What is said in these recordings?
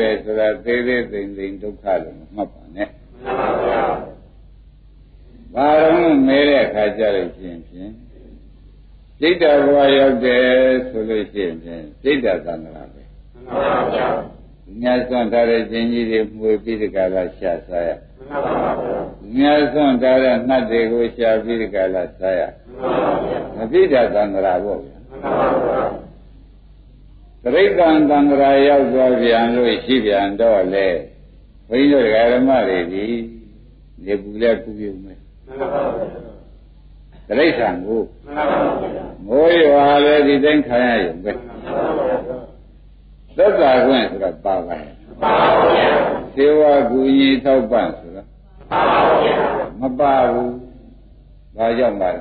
တယ်ဆိုတာသေးသေးသိသိဒုက္ခလို့မှတ်ပါနဲ့။ဘာလို့မဲတဲ့အခါကျလို့ဖြင့်ဒိဋ္ဌာဘဝရောက်တယ်ဆိုလို့ရှိရင်ဒိဋ္ဌာသံဃာပဲ။မှန်ပါဗျာ။ဉာဏ်စွန့်ထားတဲ့ရှင်ကြီးတွေမှွေပြီးဒီကလာရှာစားရ။မှန်ပါဗျာ။ဉာဏ်စွန့်ထားတဲ့နှတ်တွေကိုရှာပြီးဒီကလာစားရ။မှန်ပါဗျာ။မပြိဋ္ဌာသံဃာပေါ့ဗျာ။မှန်ပါဗျာ။သရိတ္တံသံဃာရောက်သွားပြန်လို့ရှိပြန်တော့လေဘုန်းကြီးတို့ဓမ္မတွေဒီနေပူလက်ကူပြုံးမယ်မှန်ပါပါသရိတ္တံကိုမှန်ပါပါမိုးရွာလဲဒီတိုင်းခံရရုံပဲမှန်ပါပါသက်သာခွင့်ဆိုတာပါပါမှန်ပါပါသေဝကူညီထောက်ပံ့ဆိုတာမှန်ပါပါမပါဘူးဘာကြောင့်လဲဩ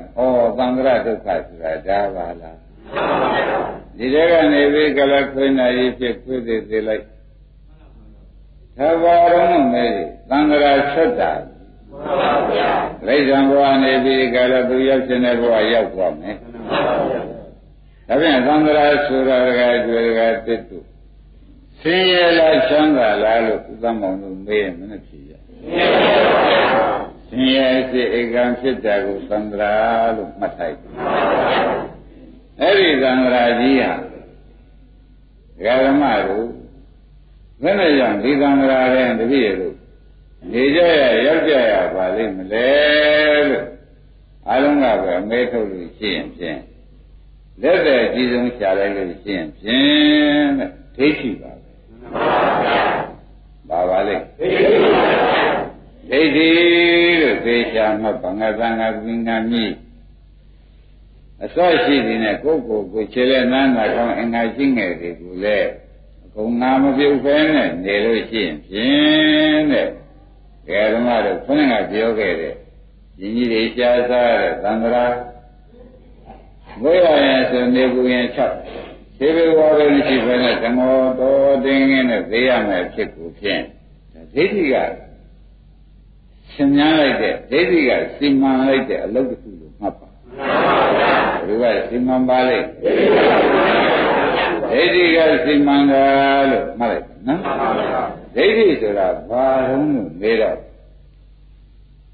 သံဃာဒုက္ခဆိုတာဒါပါလားမှန်ပါပါဒီထဲကနေပြီးကလခွေးနိုင်ဖြစ်ခွေးသေးသေးလိုက်သဘာဝနဲ့မဲသံဃာဆက်တာမှန်ပါဗျာလိမ္မာဘဝနေပြီးကလသူရောက်ခြင်းနဲ့ဘဝရောက်သွားမယ်မှန်ပါဗျာဒါပြန်သံဃာဆိုတာကကျွေကတစ်တူဆင်းရဲလားချမ်းသာလားလို့ဥပမာလို့မေးရင်မနှဖြစ်ရဆင်းရဲစေဧကံဖြစ်တာကိုသံဃာလို့မှတ်ထားပါမှန်ပါဗျာအဲ့ဒီသံဃာကြီးဟာဓမ္မတို့ဘယ်နဲ့ကြောင့်ဒီသံဃာရဲ့တပည့်တို့နေကြရရောက်ကြရပါလိမ့်မလဲလို့အလုံးကပဲမဲထုတ်လို့ရှိရင်ဖြင့်လက်သက်အကြီးဆုံးရှာလိုက်လို့ရှိရင်ဖြင့်ဒိဋ္ဌိပါပဲပါပါလိမ့်ဒိဋ္ဌိလို့သိချာမှတ်ပါငါသံဃာကင်းကံမြည်အစောရှိသည်နဲ့ကိုယ့်ကိုယ်ကိုခြေလက်နန်းနာကောင်းအင်္ဂါရှိငယ်တွေကိုလည်းအကုန်ငါမပြုတ်ဖဲနဲ့နေလို့ရှိရင်ဖြင့်တဲ့ဓမ္မတို့ခွန်းကပြောခဲ့တဲ့ညီကြီးတွေရှားစားတဲ့သံဃာဘုရားရဲ့ဆိုနေကူရင်6ခြေဘဝပဲရှိဖဲနဲ့ဓမ္မတော်တင်းငင်းနဲ့သိရမယ်ဖြစ်ကိုဖြင့်ဒိဋ္ဌိကရှင်များလိုက်တဲ့ဒိဋ္ဌိကစီမံလိုက်တဲ့အလုပ်တစ်ခုလို့မှတ်ပါဘုရားစီမံပါလေဒိဋ္ဌိကစီမံတာလို့မှတ်လိုက်နော်ဒိဋ္ဌိဆိုတာဘာလုံးလို့မေးတော့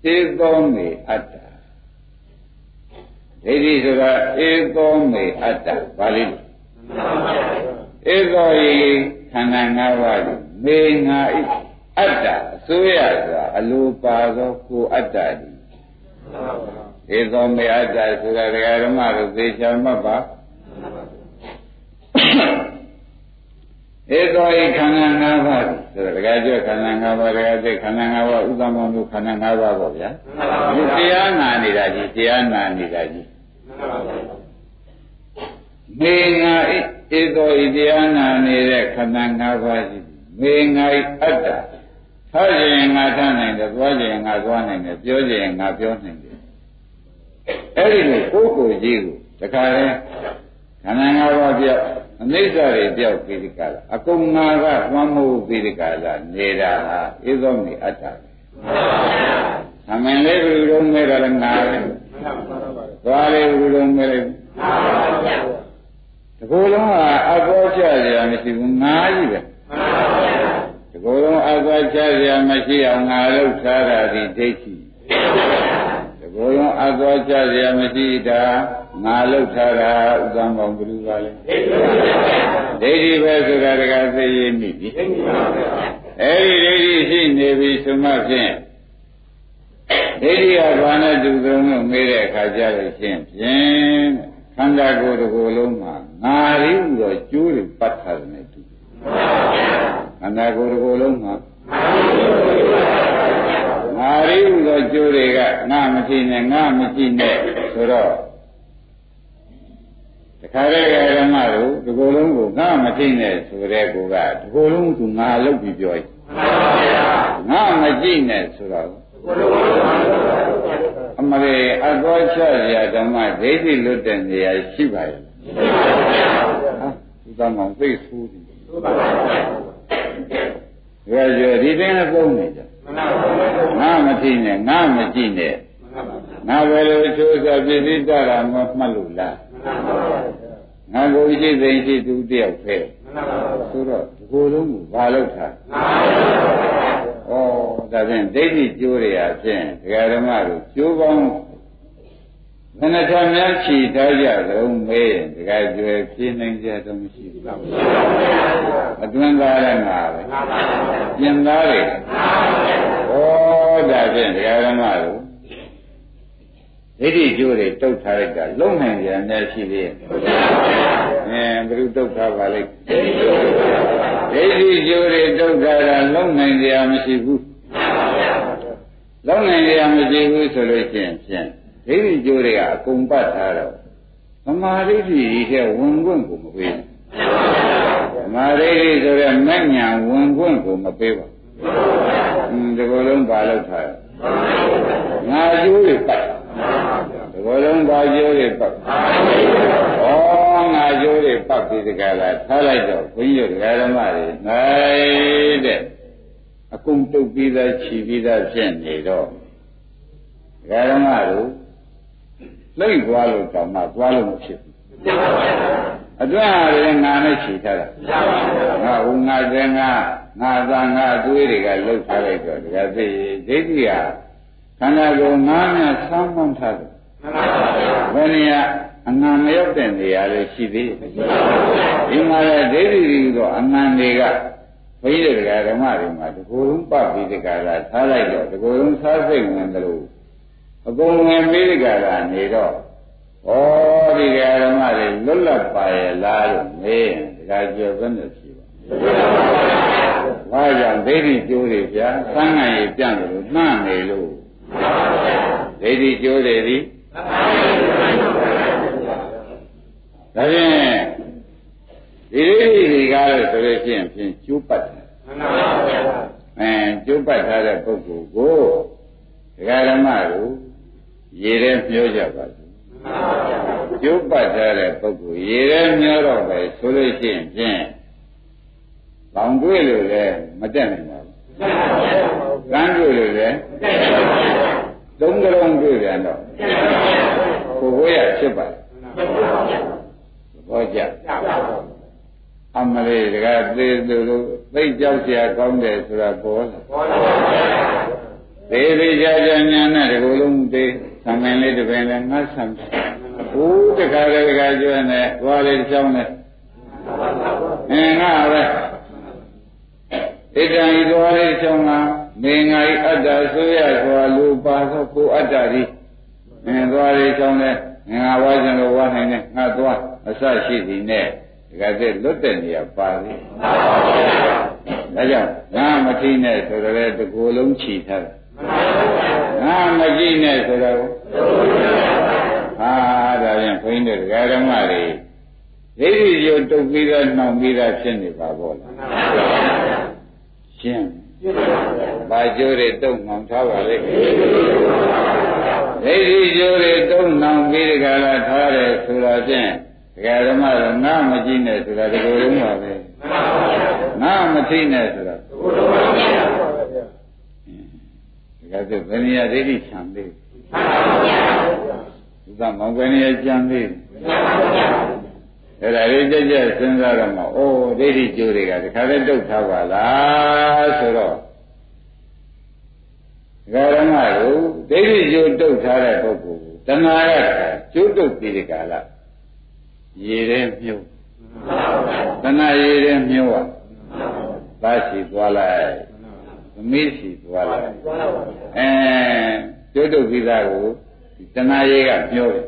သေသောမေအတ္တဒိဋ္ဌိဆိုတာဧသောမေအတ္တပါဠိလိုဧသောဤခန္ဓာ၅ပါးကိုမေငါဤအတ္တအစိုးရဆိုတာအလိုပါသောကိုအတ္တဤဧသောမေအတ္တဆိုတာဓမ္မတို့သိချင်မှတ်ပါဧသောဤခန္ဓာ၅ပါးဆိုတာဓမ္မကျွတ်ခန္ဓာ၅ပါးဓမ္မသိခန္ဓာ၅ပါးဥဒ္ဓမောတို့ခန္ဓာ၅ပါးပေါ့ဗျာတရားနာနေတာကြီးတရားနာနေတာကြီးမေငါဧသောဤတရားနာနေတဲ့ခန္ဓာ၅ပါးကြီးမေငါဤအတ္တထားခြင်းငါထားနိုင်တယ်သွားခြင်းငါသွားနိုင်တယ်ပြောခြင်းငါပြောနိုင်တယ်အဲ့ဒီလိုကိုယ်ကိုယ်ကြီးကိုတခါလဲခန္ဓာ၅ပါးပြောက်အနိစ္စတွေပြောက်ပြီးဒီကလာအကုန်ငါကသွမ်းမှုပြီးဒီကလာနေတာဟာဧသောမေအတ္တပဲသမင်လေးဘယ်လိုလုံးမဲ့တာလဲငါပဲသွားလေးဘယ်လိုလုံးမဲ့လဲတကူလုံးကအကောကျစရာမရှိဘူးငါကြီးပဲတကူလုံးအကောကျစရာမရှိအောင်ငါလုပ်ထားတာဒီဒိဋ္ဌိဘုံလုံးအသောကြရမရှိတာငါလှုပ်ထားတာဥဒ္ဓမောင်ဘုရားပါလေဒိဋ္ဌိပဲဆိုတာတကသိရမိပြီအဲ့ဒီဒိဋ္ဌိရှိနေပြီဆိုမှဖြင့်ဒိဋ္ဌိကဘာနဲ့တူတုံးလို့မေးတဲ့အခါကျလို့ချင်းဖြင့်ခန္ဓာကိုယ်တစ်ခုလုံးမှာငါရင်းတော့ကျိုးတွေပတ်ထားတယ်နဲ့တူတယ်ခန္ဓာကိုယ်တစ်ခုလုံးမှာငါရိဟုသောကျိုးတွေကငါမရှိနဲ့ငါမရှိနဲ့ဆိုတော့တခါတည်းကဓမ္မတို့ဒီကိုယ်လုံးကိုငါမရှိနဲ့ဆိုတဲ့ကိုကဒီကိုယ်လုံးကငါလုပ်ပြီးပြောရင်မှန်ပါဗျာငါမရှိနဲ့ဆိုတော့အမလေးအသောချရာဓမ္မဒိဋ္ဌိလွတ်တဲ့နေရာရှိပါရဲ့မှန်ပါဗျာဟာဒီကောင်သိဆိုးတယ်ဆိုပါပါဗျာရွယ်ဒီတိုင်းနဲ့ပုံနေကြငါမသိနဲ့ငါမကြည့်နဲ့ငါပဲလို့ချိုးစားပြည်သိတာမှတ်လို့လားငါကိုကြည့်သိသိသူတယောက်ပဲ ဆိုတော့ဒီကိုယ်လုံးကိုဘာလုပ်တာဩဒါဖြင့်ဒိဋ္ဌိကျိုးတွေအပြင်ဒကာဓမ္မတို့ကျိုးပေါင်းဘယ်နှထများချီထားကြလုံးမေးဒကာကျွယ်ပြင်းနိုင်ကြတော့မရှိဘူးအတွင်းသားလည်းငါပဲပြင်းသားတွေဩဒါဖြင့်ဒကာဓမ္မတို့ဒိဋ္ဌိကျိုးတွေတုတ်ထားလိုက်တာလုံးနိုင်ကြအများရှိသေးရဲ့ဘယ်လိုတုတ်ထားပါလိမ့်ဒိဋ္ဌိကျိုးတွေတုတ်ထားတာလုံးနိုင်ကြမရှိဘူးလုံးနိုင်ကြမရှိဘူးဆိုလို့ရှိရင်ဖြင့်ဒိဋ္ဌိကျိုးတွေကအကုန်ပတ်ထားတော့သမာဓိဒိဋ္ဌိရဲ့ဝင်ခွင့်ကိုမပေးဘူးသမာဓိဒိဋ္ဌိဆိုတဲ့မဉ္ဇဏ်ဝင်ခွင့်ကိုမပေးပါဘူးဒီလိုလုံးပါလို့ထားတယ်ငါကျိုးတွေပတ်ဒီလိုလုံးပါကျိုးတွေပတ်ဩငါကျိုးတွေပတ်ပြီးဒီကလာထားလိုက်တော့ဘုန်းကြီးတို့ဓမ္မတွေနိုင်တဲ့အကုန်တုတ်ပြီးသားခြီးပြီးသားဖြစ်နေတော့ဓမ္မတို့လိမ့်သွားလို့တောင်မှသွားလို့မဖြစ်ဘူးအတွင်းအားလည်းငါနဲ့ခြီးထားတာငါဦးငါစင်ငါငါသာငါသွေးတွေကလှုပ်ထားလိုက်တော့ဒါကသိဒိဋ္ဌိဟာခန္ဓာကိုယ်ငါနဲ့စမ်းမှန်းထားတယ်ဘယ်နေရာအငန်မရောက်တဲ့နေရာလေးရှိသေးတယ်ဒီမှာလည်းဒိဋ္ဌိတွေတော့အငန်တွေကဘုရားတရားဓမ္မတွေမှာဒီကိုယ်လုံးပတ်ပြီးဒီကလာထားလိုက်တော့ဒီကိုယ်လုံးစားစိတ်ဝင်တယ်လို့အကုန်ဝင်ပြီးဒီကလာနေတော့ဩဒီကဓမ္မတွေလွတ်လပ်ပါရဲ့လားလို့မေးရင်ဒီကကျွယ်ပဲနဲ့ရှိပါဘာကြောင့်ဒိဋ္ဌိကျိုးတွေဗျာသံဃာရေးပြန့်လို့နှံ့နေလို့ဒိဋ္ဌိကျိုးတွေဒီဒါဖြင့်ဒီဒိဋ္ဌိတွေကလည်းဆိုလို့ရှိရင်ဖြင့်ကျိုးပတ်တယ်မှန်ပါဗျာကျိုးပတ်ထားတဲ့ပုဂ္ဂိုလ်ကိုဒကာဓမ္မကိုရေထဲပြောကြပါစို့မှန်ပါဗျာကျိုးပတ်ထားတဲ့ပုဂ္ဂိုလ်ရေထဲပြောတော့ပဲဆိုလို့ရှိရင်ဖြင့်ပေါင်တွေ့လို့လည်းမတက်နိုင်ပါဘူးမှန်ပါဗျာကမ်းတွေ့လို့လည်းမတက်နိုင်ပါဘူးသုံးကလုံးတွေ့ပြန်တော့ကိုယ်ကိုရဖြစ်ပါတယ်မှန်ပါဗျာဟောကြအမလေးတကယ်သေးသူလို့သိကြောက်เสียကောင်းတယ်ဆိုတာပေါ်လာသေးသေးကြကြညာနဲ့ဒီလိုလုံးသေးဆံမင်းလေးတစ်ပင်လည်းငါဆံဘူးတခါတခါကျွမ်းနဲ့ွားလေးတစ်ချောင်းနဲ့အင်းငါပဲတိတ္တံဤွားလေးတစ်ချောင်းကမေငါဤအတ္တဆိုရစွာလူပါသောကိုအတ္တဤအင်းွားလေးတစ်ချောင်းနဲ့ငါဝါကျင်လို့ဝါနိုင်နဲ့ငါသွားအစရှိသည်နဲ့ဒီကတဲ့လွတ်တဲ့နေရာပါလေ။ဒါကြောင့်ငါမထိနဲ့ဆိုတော့လေဒီကိုယ်လုံးချီထားတယ်။ငါမကြည့်နဲ့ဆိုတော့ဟာဒါပြန်ဘုန်းကြီးတို့ဓမ္မတွေဒိဋ္ဌိကျိုးတုတ်ပြီးတော့နှောင်ပြီးတော့ဖြစ်နေပါဘောလား။ရှင်း။ဘာကျိုးတွေတုတ်မှောင်ထားပါလေ။ဒိဋ္ဌိကျိုးတွေတုတ်နှောင်ပြီးဒီကလာထားတယ်ဆိုတာဖြင့်ဒကာဓမ္မတော့ငါမကြည့်နဲ့ဆိုတာဒီလိုလုံးပါပဲငါမသိနဲ့ဆိုတာဒီလိုလုံးပါပဲဒကာဆိုဗေနိယဒိဋ္ဌိချမ်းသေးဥပမောင်ဗေနိယချမ်းသေးအဲ့ဒါလေးကြက်ကြက်စဉ်းစားတော့မှအိုးဒိဋ္ဌိကျိုးတွေကဒီခါလေးတုတ်ထားပါလားဆိုတော့ဒကာဓမ္မတို့ဒိဋ္ဌိကျိုးတုတ်ထားတဲ့ပုဂ္ဂိုလ်တဏှာကကျိုးတုတ်ပြီးဒီကလာရေထဲမြုပ်တဏှာရေထဲမြုပ်อ่ะသားစီသွားလိုက်သမီးစီသွားလိုက်ကျွတ်တုပ်ပြီးသားကိုတဏှာရေကမြုပ်တယ်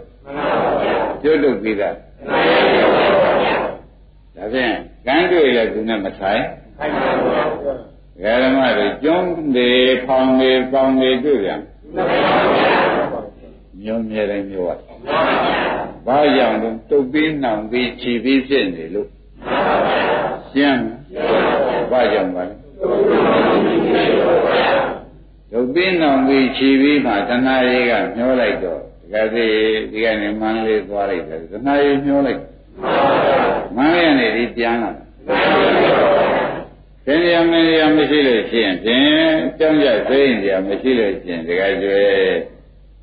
ကျွတ်တုပ်ပြီးသားဒါဖြင့်ကမ်းတွေ့လဲသူနဲ့မဆိုင်ဓမ္မတွေကျုံးနေဖောင်နေပေါင်နေတွေ့ပြန်ညုံမြဲတိုင်းမြုပ်อ่ะဘာကြောင့်တုတ်ပြီးနှောင်ပြီးခြေပြီးဖြစ်နေလို့ရှင်းဘာကြောင့်ပါလဲတုတ်ပြီးနှောင်ပြီးခြေပြီးမှာတဏှာရေကမျောလိုက်တော့ဒီကနေ့မန်းလေးသွားလိုက်တယ်တဏှာရေမျောလိုက်မန်းရနေပြီးပြန်လာတယ်တရားမင်းရမရှိလို့ရှင်းတယ်ကြောင်းရသိရင်တရားမရှိလို့ရှင်းဒီကကျွဲ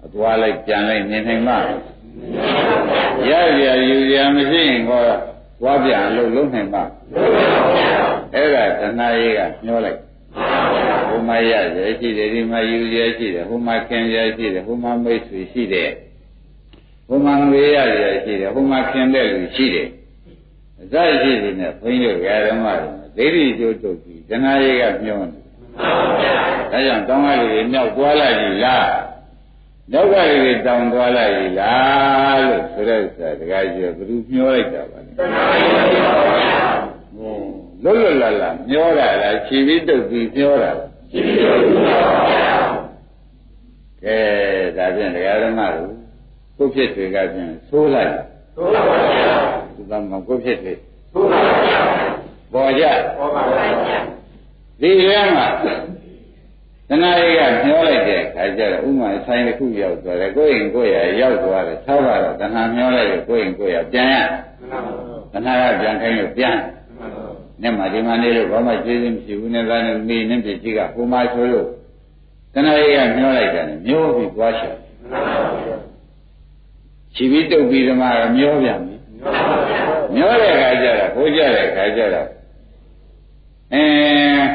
အသွားလိုက်ပြန်လိုက်နေနိုင်မှာရရယူရမရှိရင်တော့ ပွားပြန်လို့လုံးနိုင်ပါအဲ့ဒါတဏှာကြီးကညှိုးလိုက်ဟိုမှာရရရှိတယ်ဒီမှာယူရရှိတယ်ဟိုမှာခင်ရရှိတယ်ဟိုမှာမိတ်ဆွေရှိတယ်ဟိုမှာငွေရရရှိတယ်ဟိုမှာခင်တဲ့လူရှိတယ်အစရှိနေနဲ့ဘုန်းကြီးတို့ဓမ္မတွေဒိဋ္ဌိကျိုးတုတ်ပြီးတဏှာကြီးကညှိုးနေဒါကြောင့်တောင်းရလူတွေမြောက်သွားလိုက်ပြီလားဒုက္ခတွေတောင်းသွားလိုက်ပြီလားလို့ဆိုတဲ့ဆရာတခါကြီးကဘယ်သူမျောလိုက်တာပါလဲလွတ်လွတ်လပ်လပ်မျောတာလားခြေပြီးတုပ်ပြီးမျောတာလားခြေပြီးတုပ်ပြီးမျောတာကဲဒါဖြင့်တရားဓမ္မတို့ကိုဖြစ်တွေကဖြင့်ဆိုးလိုက်ဆိုးပါပါသူကမှကိုဖြစ်တွေဆိုးပါပါပေါ်ကြပေါ်ပါပါဒီထဲမှာတဏှာကြီးကမျောလိုက်တဲ့အခါကျတော့ဥမာဆိုင်တစ်ခုရောက်သွားတယ်ကိုယ့်ရင်ကိုယ့်ရရောက်သွားတယ်ဆောက်ပါတော့တဏှာမျောလိုက်လို့ကိုယ့်ရင်ကိုယ့်ရပြန်ရတဏှာကပြန်ခိုင်းလို့ပြန်နဲ့မှဒီမှနေလို့ဘာမှကျေးဇူးမရှိဘူးနဲ့ကလည်းမိနဲ့ပြည့်ကြီးကဟိုမှာဆိုလို့တဏှာကြီးကမျောလိုက်တယ်မျောပြီးသွားချင်ချီပြီးတုပ်ပြီးဓမ္မကမျောပြန်ပြီမျောတဲ့အခါကျတော့ကိုကြတဲ့အခါကျတော့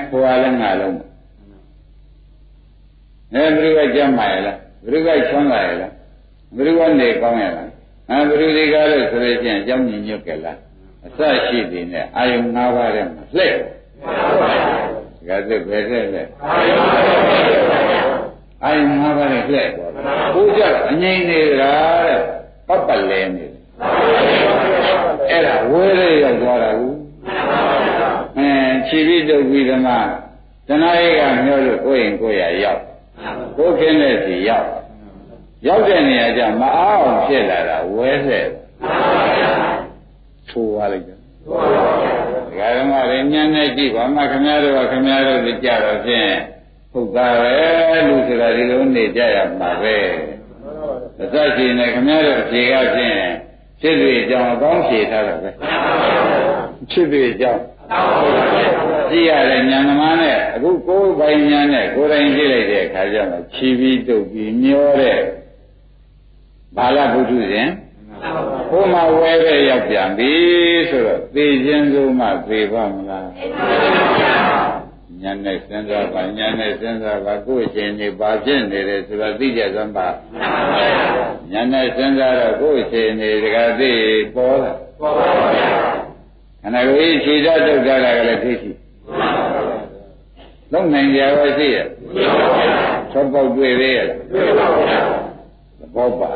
ဟိုအားလည်းငါလုံးဘုရားကျမ်းမာရလားဘုရားချွမ်းလာရလားဘုရားနေကောင်းရလားဘုရားဒီကားလို့ဆိုရခြင်းကြောင်းညီညွတ်ကြလားအစရှိသည်နဲ့အာယုံ၅ပါးထဲမှာလှည့်ပါဒါကစစ်ပဲတဲ့လေအာယုံ၅ပါးနဲ့လှည့်ပါဘုရားကအငြိမ့်နေတာတဲ့ပပလဲနေတယ်အဲ့ဒါဝေးလေးရောက်သွားတာဘူးခြေပြီးတုပ်ပြီးဓမ္မတဏှာဧကမျိုးလို့ကိုယ်ရင်ကိုယ်ရရောက်ကိုခင်းတဲ့စီရောက်ရောက်တဲ့နေရာကျမအားအောင်ဖြစ်လာတာဝဲဆဲထိုးသွားလိုက်တယ်ဒကာဓမ္မတွေညံ့နေကြည့်ပါမခင်ဗျားတို့ကခင်ဗျားတို့သိကြတော့ဖြင့်ဟုတ်သားပဲလူဆိုတာဒီလိုနေကြရမှာပဲအစရှိနေခင်ဗျားတို့ဖြေကဖြင့်ဖြစ်တွေကြောင့်အကောင်းဖြေထားတာပဲဖြစ်တွေကြောင့်ကြည့်ရတယ်ဉာဏ်သမားနဲ့အခုကိုယ်ပိုင်ဉာဏ်နဲ့ကိုယ်တိုင်ကြည့်လိုက်တဲ့အခါကျတော့ခြီးပြီးတုပ်ပြီးမျောတဲ့ဘာလဘုသူရှင်ဘုမဝဲပဲရောက်ပြန်ပြီဆိုတော့သိခြင်းဆုံးမှသိပါမလားဉာဏ်နဲ့စဉ်းစားပါဉာဏ်နဲ့စဉ်းစားပါကိုယ့်အချိန်နေပါဖြစ်နေတယ်ဆိုတော့သိကြစမ်းပါဉာဏ်နဲ့စဉ်းစားတော့ကိုယ့်အချိန်နေတကယ်သိပေါ်လာပေါ်ပါပါအနာဂတ်ခြေတတ်တုတ်တာကလည်းသိရှိလုံးနိုင်ကြပါစေရဆောက်ပေါက်တွေ့သေးရသဘောပါ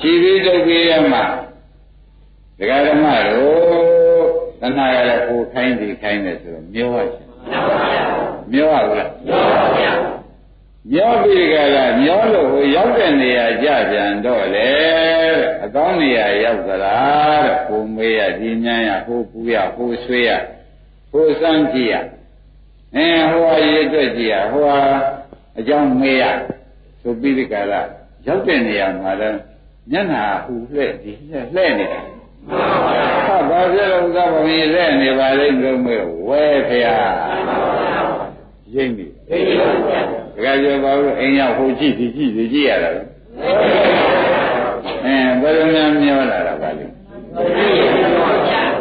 ခြေပြီးတုတ်ပြီးရမှဒကာဓမ္မတို့တဏှာကလည်းကိုယ်ခိုင်းစီခိုင်းတယ်ဆိုတော့မျိုးရရှင်မျိုးရဘူးလားမျိုးပြီးကြလားမျိုးလို့ဟိုရောက်တဲ့နေရာကြပြန်တော့လေအကောင်းနေရာရောက်ကြလားတဲ့ကိုမေးရဒီညံရဟိုကူရဟိုဆွေးရဟိုစမ်းကြည့်ရဟိုအရေးအတွက်ကြည့်ရဟိုအကြောင်းမေးရဆိုပြီးဒီကလာရောက်တဲ့နေရာမှာလည်းညနာဟူလှဲ့ဒီလှဲ့နေတာဟာဘာဖြစ်လို့သာဘုံကြီးလှဲ့နေပါလိမ့်လို့မေးဝဲဖေရရင်းပြီတကယ်ပြောပါဦးအိမ်ရောက်ဟိုကြည့်ဒီကြည့်ဒီကြည့်ရတာဘယ်လိုများမျောလာတာပါလဲ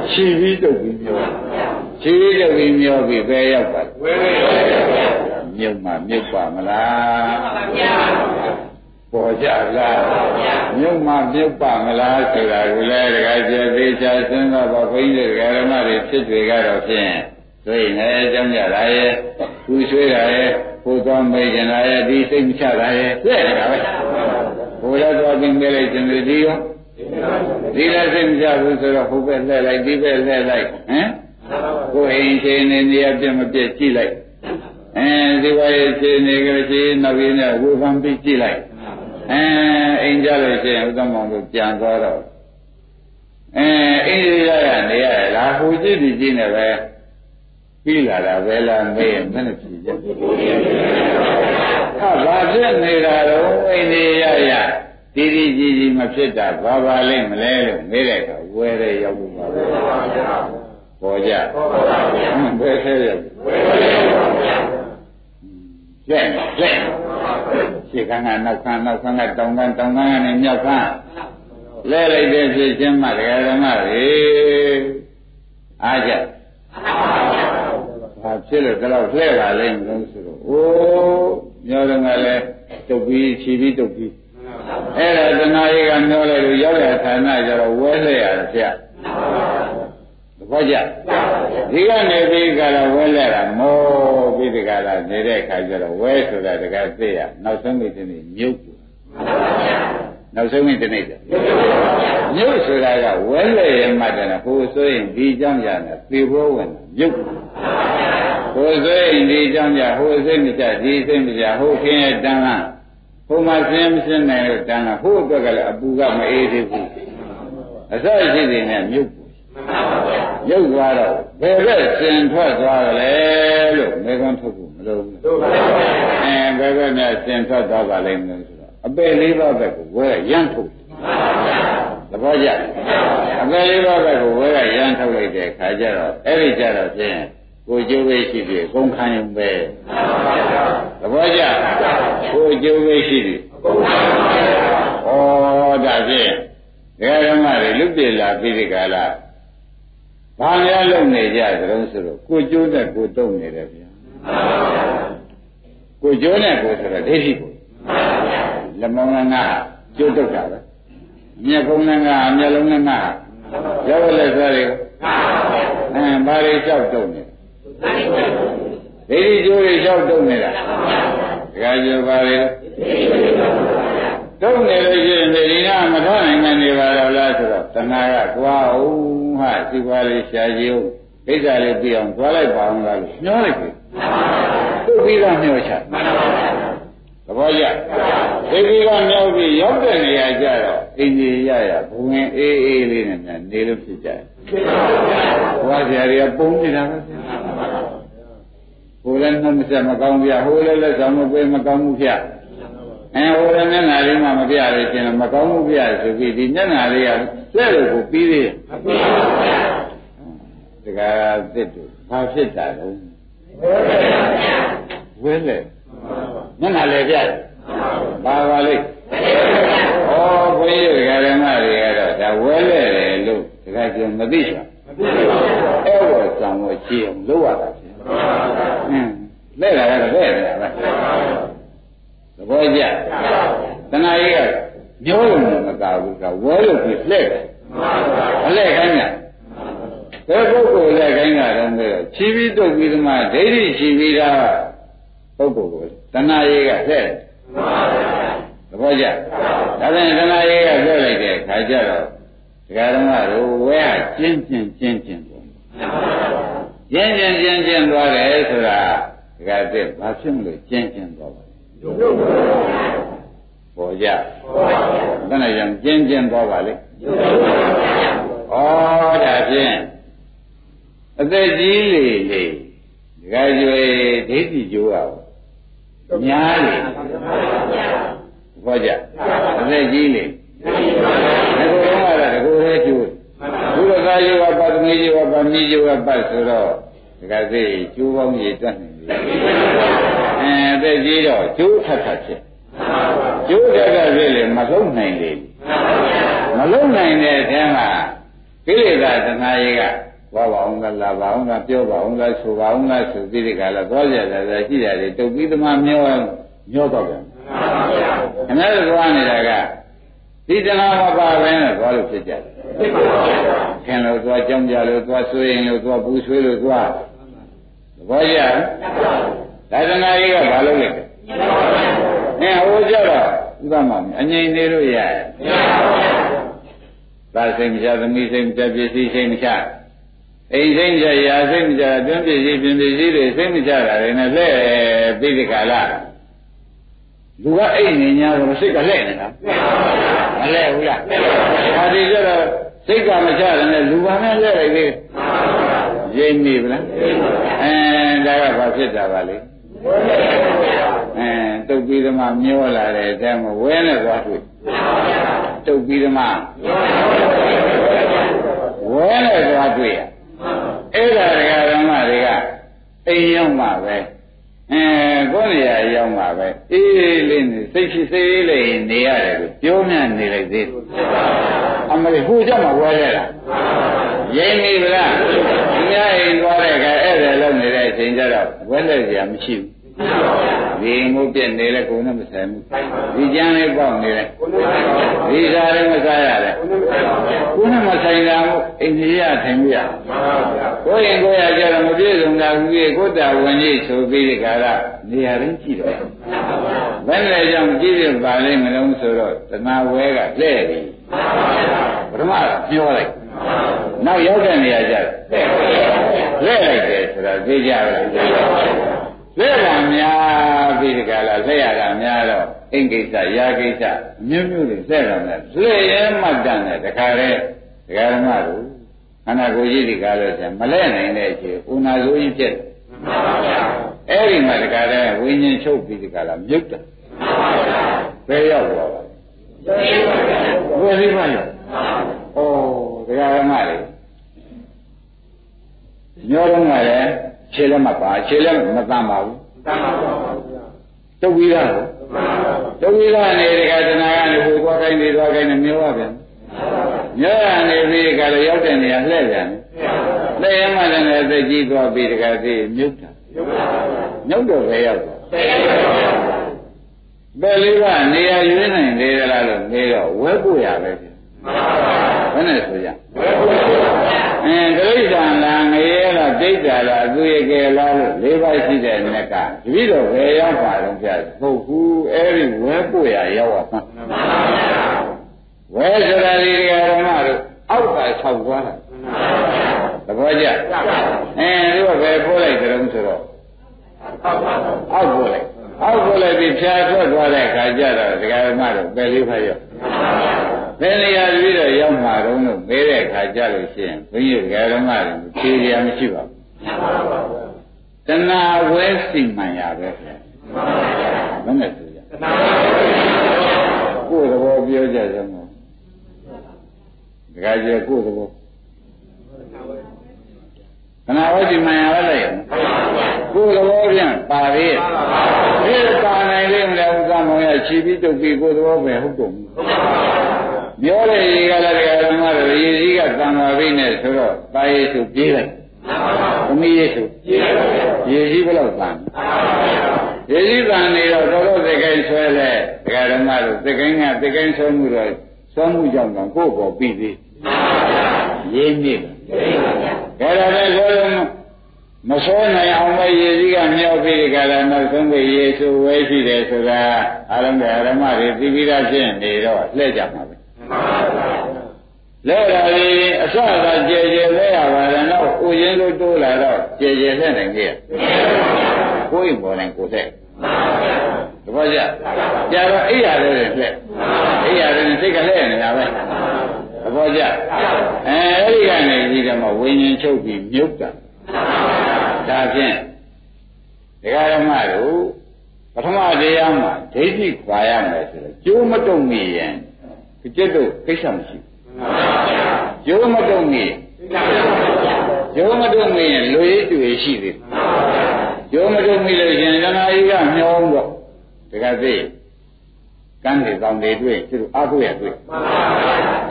ခြေပြီးတုပ်ပြီးမျောခြေပြီးတုပ်ပြီးမျောပြီးပဲရောက်ပါဝဲမြုပ်မှာမြုပ်ပါမလားပေါ်ကြလားမြုပ်မှာမြုပ်ပါမလားဆိုတာကိုလည်းတခါကျေသေးချာစဉ်းစားပါဘုန်းကြီးတွေဓမ္မတွေဖြစ်တွေကတော့ဖြင့်ဆိုရင်လည်းကြောင်းကြတာရဲ့သူဆွေးတာရဲ့ကိုယ်တော်မေ့ကျင်တာရဲ့ဒီစိတ်မချတာရဲ့ပြည့်နေတာပဲဘုရားတော်ကင်းပေးလိုက်ခြင်းဒီရောဒီလည်းသိမကြဘူးဆိုတော့ဟုတ်ပဲလှည့်လိုက်ဒီပဲလှည့်လိုက်ကိုယ်အိမ်ရှင်နေနေရပြမပြည့်ကြည့်လိုက်ဒီဝါရဲ့ရှင်နေကြရှင်နောက်ရင်းနဲ့ဝေဖန်ပြီးကြည့်လိုက်အိမ်ကြလို့ရှင်ဥဒ္ဓမောင်တို့ပြန်သွားတော့အိမ်ရရနေရလားဟိုကြည့်ဒီကြည့်နေပဲပြီးလာတာပဲလားမေးရင်မနဲ့ဖြစ်ကြဘာဖြစ်နေတာတော့အိန္ဒိယရတိတိကြီးကြီးမဖြစ်တာဘာပါလိမ့်မလဲလို့မေးလိုက်တော့ဝဲတဲ့ရောက်လို့ပါပဲပေါ်ကြဘယ်ထဲရောက်လဲလဲခြေကန်းကနောက်ခန်းကတောင်ကန်းတောင်ကန်းကနေမြောက်ခန်း လဲလိုက်တဲ့ဖြစ်ချင်းမှတရားဓမ္မတွေအားကြဘာဖြစ်လို့ဒီလောက်လှဲ့ပါလဲမလို့ဆိုတော့အိုးမျောတယ်ငါလဲတုတ်ပြီးခြီးပြီးတုတ်ပြီးအဲ့ဒါတဏှာကြီးကမျောလိုက်လို့ရောက်တဲ့ဌာနကျတော့ဝဲလှဲ့ရတယ်ဗျာသဘောကျဒီကနေပြီးကလာဝဲလှဲ့တာမောပြီးဒီကလာနေတဲ့အခါကျတော့ဝဲဆိုတာတကယ်သိရနောက်ဆုံးမိတဲ့နေ့မြုပ်နောက်ဆုံးမိတဲ့နေ့ကျမြုပ်ဆိုတာကဝဲလှဲ့ရမှတည်းဟိုဆိုရင်ဒီကြောင့်ရတယ်သေဘောဝင်မြုပ်ဟိုစိတ်ဒီကြောင့်ကြဟိုစိတ်မကြဒီစိတ်မကြဟိုခင်းရဲ့တန်းကဟိုမှာဆင်းမဆင်းနိုင်လို့တန်းကဟိုအတွက်ကလည်းအပူကမအေးသေးဘူးအစရှိသေးတယ်မြုပ်မြုပ်သွားတော့ဘယ်ဘက်ဆင်းထွက်သွားကြလဲလို့မေကွန်းထုတ်ဖို့မလိုဘူးအဲဘယ်ဘက်နဲ့ဆင်းထွက်သွားပါလိမ့်မယ်ဆိုတော့အပေလေးပါးဘက်ကိုဝဲရမ်းထုတ်သဘောကျအပေလေးပါးဘက်ကိုဝဲရမ်းထုတ်လိုက်တဲ့ခါကျတော့အဲ့ဒီကျတော့ဖြင့်ကိုကျိုးပဲရှိပြီအကုန်ခံရင်ပဲသဘောကျကိုကျိုးပဲရှိပြီအကုန်ခံဩဒါဖြင့်ဒီကဓမ္မတွေလွတ်ပြေလာပြီဒီကလာဘာများလုံနေကြသလုံးဆိုတော့ကိုကျိုးနဲ့ကိုတုံနေတယ်ဗျာကိုကျိုးနဲ့ကိုဆိုတော့ဒိဋ္ဌိကိုလက်မောင်းငါကျိုးတုတ်တာပဲမျက်ကုံးငါမျက်လုံးငါရောက်လဲစားတယ်အဲဘာတွေလျှောက်တုံနေဒိဋ္ဌိကျိုးတွေလျှောက်တုံနေတာဒကာကျိုးပါလေတုံနေလို့ရှိရင်ဒီနာမထနိုင်မှနေပါတော့လားဆိုတော့တဏှာကကွာဦးဟာစီပွားလေးရှာကြည့်ဦးကိစ္စလေးပြီးအောင်သွားလိုက်ပါအောင်လားလို့ညှောလိုက်ပြီသူ့ပြီးတော့ညှောချသဘောကျဒီပြီးတော့ညှောပြီးရောက်တဲ့နေရာကျတော့အင်းကြီးရရဘုံဝင်အေးအေးလေးနဲ့နေလို့ဖြစ်ကြတယ်ဘွားကြရပုံနေတာပဲဟိုလည်းနှုတ်မဆက်မကောင်းပြဟိုလည်းလက်ဆောင်မပေးမကောင်းဘူးပြအဲဟိုလည်းမျက်နှာလေးမှမပြရခြင်းမကောင်းဘူးပြဆိုပြီးဒီမျက်နှာလေးကလက်လို့ကိုပြီးသေးတယ်တကယ်သစ်တို့ဘာဖြစ်တာလဲဝဲလေမျက်နှာလေးပြဘာပါလိမ့်ဩဘုန်းကြီးတရားဓမ္မတွေကတော့ဒါဝဲလေတယ်လို့တကယ်ကျမသိဘူးအဲ့တော့ဆံမကြည့်အောင်လုပ်ရတာဖြစ်လက်လာတော့လက်လာပါသဘောကျတဏှာကြီးကညှိုးလို့မကဘူးကဝဲလို့ပြလက်တယ်အလက်ခိုင်းတာဘယ်ပုဂ္ဂိုလ်လက်ခိုင်းတာတုန်းကခြီးပြီးတုတ်ပြီးသမားဒိဋ္ဌိခြီးပြီးတာပုဂ္ဂိုလ်ကိုတဏှာကြီးကလက်တယ်သဘောကျဒါပြန်တဏှာကြီးကလက်လိုက်တဲ့ခါကျတော့ဒကာဓမ္မတို့ဝဲကျင်းကျင်ကျင်းကျင်ပေါ့ကျင်းကျင်ကျင်းကျင်သွားတယ်ဆိုတာဒကာသစ်ဘာဖြစ်မလို့ကျင်းကျင်သွားပါလဲပေါ်ကြတဏှာကြောင့်ကျင်းကျင်သွားပါလေဩဒါဖြင့်အသက်ကြီးလေဒကာကျွေဒိဋ္ဌိကျိုးအောင်ညာလေပေါ်ကြအသက်ကြီးလေကာယဝပတ္တိယဝပမိယဝပဆိုတော့ဒီကစေကျိုးပေါင်းရည်တွက်နေပြီအဲတဲ့ကြီးတော့ကျိုးထပ်ထပ်ဖြစ်ကျိုးထပ်ထပ်ဖြစ်လေမဆုံးနိုင်လေမဆုံးနိုင်တဲ့အထင်းကကိလေသာတဏှာကြီးကဘာပါအောင်လားလာပါအောင်လားပြောပါအောင်လားဆိုပါအောင်လားဆိုပြီးဒီကလာသွားကြတယ်ဆိုရှိတယ်တုတ်ပြီးသမားမျောတော့ပြန်အများကြီးသွားနေတာကဒီတဏှာမပါဘဲနဲ့သွားလို့ဖြစ်ကြတယ်ခင်လို့သွားကြောင်းကြလို့သွားဆွေးရင်လို့သွားပူဆွေးလို့သွားသဘောကျဒါတဏှာကြီးကဘာလုပ်လိုက်လဲအဲဟိုကြတော့ဥပမာအငြိမ်နေလို့ရရဲ့သာစိတ်မချသမီးစိတ်မချပစ္စည်းစိတ်မချအိမ်စိတ်မချရာစိတ်မချအတွင်းပစ္စည်းပြင်ပစ္စည်းတွေစိတ်မချတာတွေနဲ့လက်ပြီးဒီကလာလူကအိမ်နေညာဆိုစိတ်ကလှဲ့နေတာမလှဲ့ဘူးလားဒါဒီကျတော့စိတ်ကမချတယ်နဲ့လူပါနဲ့လှဲ့လိုက်သေးရင်းနေဗလားအဲဒါကဘာဖြစ်တာပါလဲအဲတုတ်ပြီးသမားမျောလာတယ်အဲဒါဝဲနဲ့သွားတွေ့တုတ်ပြီးသမားဝဲနဲ့သွားတွေ့ရအဲ့ဒါတရားဓမ္မတွေကအိမ်ရောက်မှပဲကိုယ်နေရာရောက်မှာပဲအေးလေးနေစိတ်ရှိစိတ်လေးနေရတယ်ကိုပြောမြန်နေလိုက်သေးတယ် အမလေးဟိုကြောင့်မဝဲခဲ့တာရင်းနေပြီလားအများကြီးသွားတဲ့ကဲအဲ့ဒါလုပ်နေတဲ့အချိန်ကျတော့ဝဲလက်ကြမရှိဘူးဒီငုပ်ပြက်နေလဲကိုယ်နဲ့မဆိုင်ဘူးဒီကြမ်းလေးပေါက်နေလဲဒီစားလည်းမစားရလဲကိုယ်နဲ့မဆိုင်တာကိုအိန္ဒိယထင်ပြရကိုယ်ရင်ကိုယ်ရကြတော့မပြည့်စုံတာကြီးကိုယ်တာဝင်ကြီးဆိုပြီးဒီကရာနေရာရင်းကြည့်တယ်ဘယ်နဲ့ကြောင့်ကြည့်ရပါလဲမလုံးဆိုတော့တဏှာဝဲကလှဲ့ပြီပထမကပြောလိုက်နောက်ရောက်တဲ့နေရာကျတော့လှဲ့လိုက်တယ်ဆိုတာသိကြတယ်လက်ရများပြီးဒီကလာလက်ရတာများတော့အင်္ဂိစ္စရာဂိစ္စမျိုးမျိုးတွေဆက်ရမယ်လက်ရဲမှတ်တမ်းတဲ့တခါတည်းဒကာရမတို့ခန္ဓာကိုယ်ကြီးဒီကလာဆိုမလဲနိုင်တဲ့အခြေဥနာဆိုရင်ပြက်မှန်ပါဗျာအဲ့ဒီမှာဒီကလာဝိညာဉ်ချုပ်ပြီးဒီကလာမြုပ်တယ်မှန်ပါဗျာဘယ်ရောက်သွားပါလဲဘယ်ရောက်ပါလဲဩဒကာရမလေးညောတော့မှလည်းခြေလည်းမပါခြေလည်းမတမ်းပါဘူးတမ်းပါပါဘုရားတုတ်ပြီးသားကိုတုတ်ပြီးသားနေတကတနာကနေကိုသွားတိုင်းနေသွားတိုင်းနဲ့မျိုးပါဗျာမျက်ရနေပြီးကလည်းရောက်တဲ့နေရာလှည့်ပြန်တယ်လှည့်ရမှလည်းအသက်ကြီးသွားပြီးတကသေးမြုပ်တာမြုပ်တော့ပဲရောက်တာဘယ်လေးကနေရာရွေးနိုင်သေးတယ်လားလို့နေတော့ဝဲကိုရပဲဗျာဘယ်နဲ့ဆိုကြဝဲကိုရအင်းဒိဋ္ဌာလာငရေလားဒိဋ္ဌာလာသူရကယ်လားလို့၄ပါးရှိတဲ့နက်ကတပည့်တော်ဘယ်ရောက်ပါတော့ပြပုတ်ဘူးအဲ့ဒီဝဲကိုရရောက်ပါမှန်ပါပါဝဲဆိုတာလေဒီကရမတို့အောက်ကဆောက်သွားတာမှန်ပါပါသဘောကျအင်းသူကဘယ်ပို့လိုက်ကြတော့ဆိုတော့အောက်ပို့လိုက်အောက်ပို့လိုက်ပြီးဖြာထွက်သွားတဲ့အခါကျတော့ဒီကရမတို့ပဲလေးဖက်ရောက်မှန်ပါပါဘယ်နေရာပြီးတော့ရောက်မှာတော့လို့မေးတဲ့ခါကြလို့ရှိရင်ဘုန်းကြီးကဓမ္မတွေဖြေရမရှိပါဘူး။တဏှာဝဲစီမံရပဲ။ဘယ်နဲ့ဆိုရ။တဏှာကိုယ်သဘောပြောကြစမ်းမ။ဒါကြကိုယ်သဘောတဏှာဝဲစီမံရလိုက်ရ။ကိုယ်သဘောပြန်ပါလေ။ဒီပါနိုင်လေးမလဲဥစ္စာမောင်ရချီပြီးတုတ်ပြီးကိုယ်သဘောပဲဟုတ်ကုန်ဘူး။ပြောတဲ့ရေကလည်းတရားဓမ္မတွေရေကြီးကသံဃာပိနဲ့ဆိုတော့တာယေစုပြေးလိုက်။သမီးယေစုပြေးလိုက်။ရေကြီးဘယ်လောက်သံ။ရေကြီးသံနေတော့တော်တော်သိကိန်းဆွဲလဲတရားဓမ္မတွေသိကိန်းကသိကိန်းဆွဲမှုတော့ဆွဲမှုကြောင့်ကကိုယ့်ပေါ်ပြီးသေး။ရေးနေတယ်။ဒါတော့လည်းဆိုလို့မဆိုးနိုင်အောင်ပဲရေကြီးကမြောက်ပြီးကြတာနောက်ဆုံးပဲယေစုဝဲရှိတယ်ဆိုတာအလုံးစုံဓမ္မတွေသိပြီးသားဖြစ်နေတော့လှည့်ကြမှာပဲ။လဲတာလေအစသာကြည်ကြည်လဲရပါတယ်တော့ဥရင်းလို့တိုးလာတော့ကြည်ကြည်နဲ့နိုင်ကြရဲ့ကိုယ်ရင်ပေါ်နိုင်ကိုယ်တဲ့တပည့်ကြကြာတော့အိရာလေးတွေလက်အိရာလေးစိတ်ကလဲနေတာပဲတပည့်ကြအဲဒီကနေဒီကမှာဝိညာဉ်ချုပ်ပြီးမြုပ်တာဒါဖြင့်ဒကာရမတို့ပထမတရားမှာဒိဋ္ဌိခွာရမယ်ဆိုတော့ကျိုးမတုံ့မီရင်ကကျတော့ကိစ္စမရှိဘူး။ရုံးမတုံနေ။ရုံးမတုံနေရင်လူရည်တွေရှိသေးတယ်။ရုံးမတုံနေလို့ရှင်တဏှာကြီးကမျောအောင်တော့တခါသေးကန်းတွေကောင်တွေတွေ့သူတို့အားကိုးရတွေ့။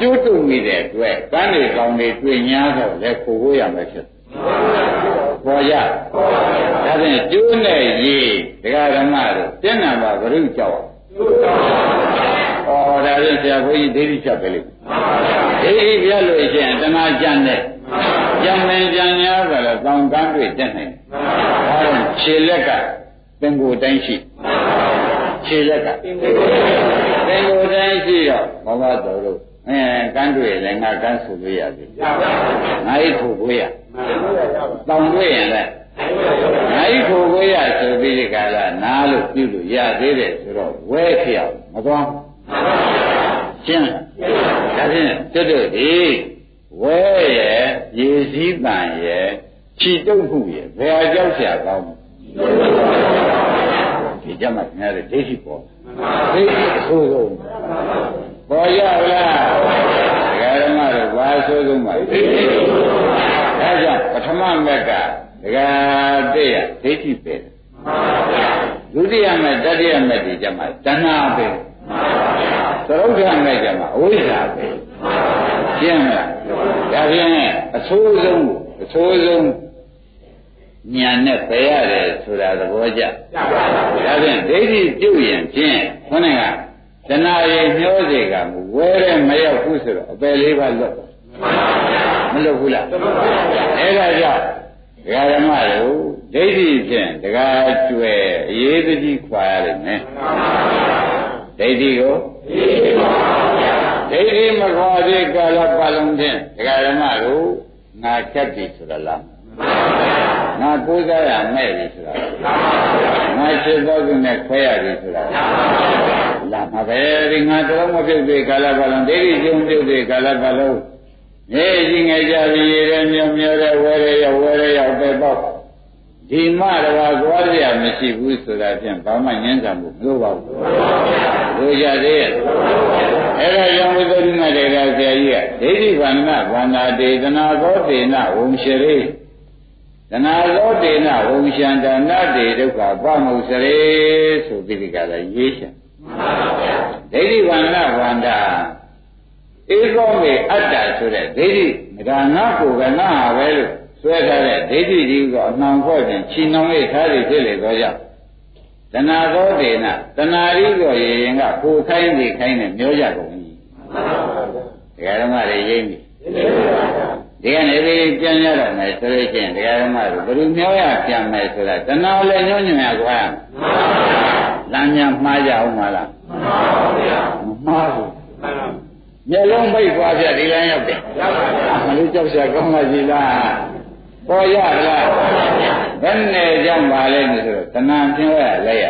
ကျိုးတုံနေတဲ့အတွက်ကန်းတွေကောင်တွေတွေ့ညာတော့လည်းခိုးခိုးရမယ်ဖြစ်။ပေါ်ရ။ဒါဖြင့်ကျိုးနဲ့ရေဒကာဓမ္မတို့တဏှာပါဘရုကြောက်။အော်ဒါလည်းဆရာဘုန်းကြီးဒိဋ္ဌိချက်ပဲလေဒိဋ္ဌိပြလို့ရှိရင်တဏှာကြံ့နဲ့ကြံ့နေကြံ့ညာဆိုတော့တောင်ကန်းတွေ့တတ်နိုင်ဒါကြောင့်ခြေလက်ကသင်္ကိုတိုင်းရှိခြေလက်ကသင်္ကိုတိုင်းရှိတော့ဘာသာတော်တို့ကန်းတွေ့လည်းငါကန်းဆိုလို့ရပြီငါ့ဤထိုကိုရတောင်တွေ့ရင်လည်းငါ့ဤထိုကိုရဆိုပြီးဒီကလာနားလို့ပြုလို့ရသေးတယ်ဆိုတော့ဝဲခရမသွားရှင်းလားဒါဖြင့်တွတ်တွတ်ဒီဝဲရဲ့ရေစည်းပန်ရဲ့ခြိတုပ်မှုရဲ့ဘယ်အကြောက်ဆရာကောင်းဒီကြမှာခင်ဗျားတို့ဒိဋ္ဌိပေါ်ဒိဋ္ဌိအဆိုးဆုံးပေါ်ရလားဒကာဓမ္မတို့ဘာအဆိုးဆုံးပါဒိဋ္ဌိဒါကြောင့်ပထမမက်ကဒကာတည့်ရဒိဋ္ဌိပဲဒုတိယမက်တတိယမက်ဒီကြမှာတဏှာပဲ သရုပ်တရားလိုက်ကြမှာအဝိဇ္ဇာပဲရှင်းမလားဒါဖြင့်အဆိုးဆုံးညာနဲ့ပဲရတယ်ဆိုတာသဘောကျဒါဖြင့်ဒိဋ္ဌိပြုတ်ရင်ဖြင့်ခေါင်းကတဏှာရဲ့ညှိုးစေကမဝဲတဲ့မရောက်ဘူးဆိုတော့အပယ်လေးပါလွတ်မလွတ်ဘူးလားအဲ့ဒါကြောင့်ဒကာဓမ္မတို့ဒိဋ္ဌိဖြင့်ဒကာကျွယ်အရေးကြီးခွာရတယ်နဲ့ဒိဋ္ဌိကိုဒိဋ္ဌိမခွာသေးကာလပတ်လုံးဖြင့်ဒကာဓမ္မတို့ငါချက်ပြီဆိုတာလားငါကိုးစားရမဲ့ပြီဆိုတာလားငါချက်တော့သူနဲ့ခွဲရပြီဆိုတာလားမပဲဒီငါတော့မပြုတ်သေးကာလပတ်လုံးဒိဋ္ဌိကျုံပြုတ်သေးကာလပတ်လုံးနေကြီးငယ်ကြပြီရေမြောတဲ့ဝဲရရောက်ပဲပေါ့ဒီမတော်ကွာကြရမရှိဘူးဆိုတာဖြင့်ဘာမှညံ့ကြမှုမလိုပါဘူးတို့ရသေးရဲ့အဲ့ဒါကြောင့်ဝိသုဒ္ဓိမတေရဆရာကြီးကဒိဋ္ဌိဗန္နဗန္နာတေသနာသောတေနဝံရှရေသနာသောတေနဝံရှံတနာတေဒုက္ခပမုစရေဆိုပြီးဒီကလာရေးချင်ဒိဋ္ဌိဗန္နဗန္နာဧကောမေအတ္တဆိုတဲ့ဒိဋ္ဌိငါနာကိုကနာပဲလို့ဆွဲထားတဲ့ဒိဋ္ဌိကြီးကအမှန်ခေါ်ခြင်းချီနှောင်ရေးထားသည်ဖြစ်လေတော့ကြောင့်တဏှာသောဒေနတဏှာဤသောရေရင်ကကိုခိုင်းနေခိုင်းနဲ့မျောကြကုန်ပြီ။တရားဓမ္မတွေရိမ့်ပြီ။ဒီကနေပြီးပြန်ရတော့မယ်ဆိုလို့ရှိရင်တရားဓမ္မတွေဘယ်လိုမျောရပြန်မယ်ဆိုတာတဏှာလည်းညှို့ညံ့ကွာ။လမ်းညာမှားကြအောင်မလား။မှားပါဘူး။မှားဘူး။မျက်လုံးပိတ်သွားပြဒီလမ်းရောက်တယ်မလို့ကြောက်ရကောင်းပါကြီးလားပေါ်ရလားဘယ်နဲ့ကြောင့်ပါလဲလို့ဆိုတော့တဏှာပြင်းရလဲရ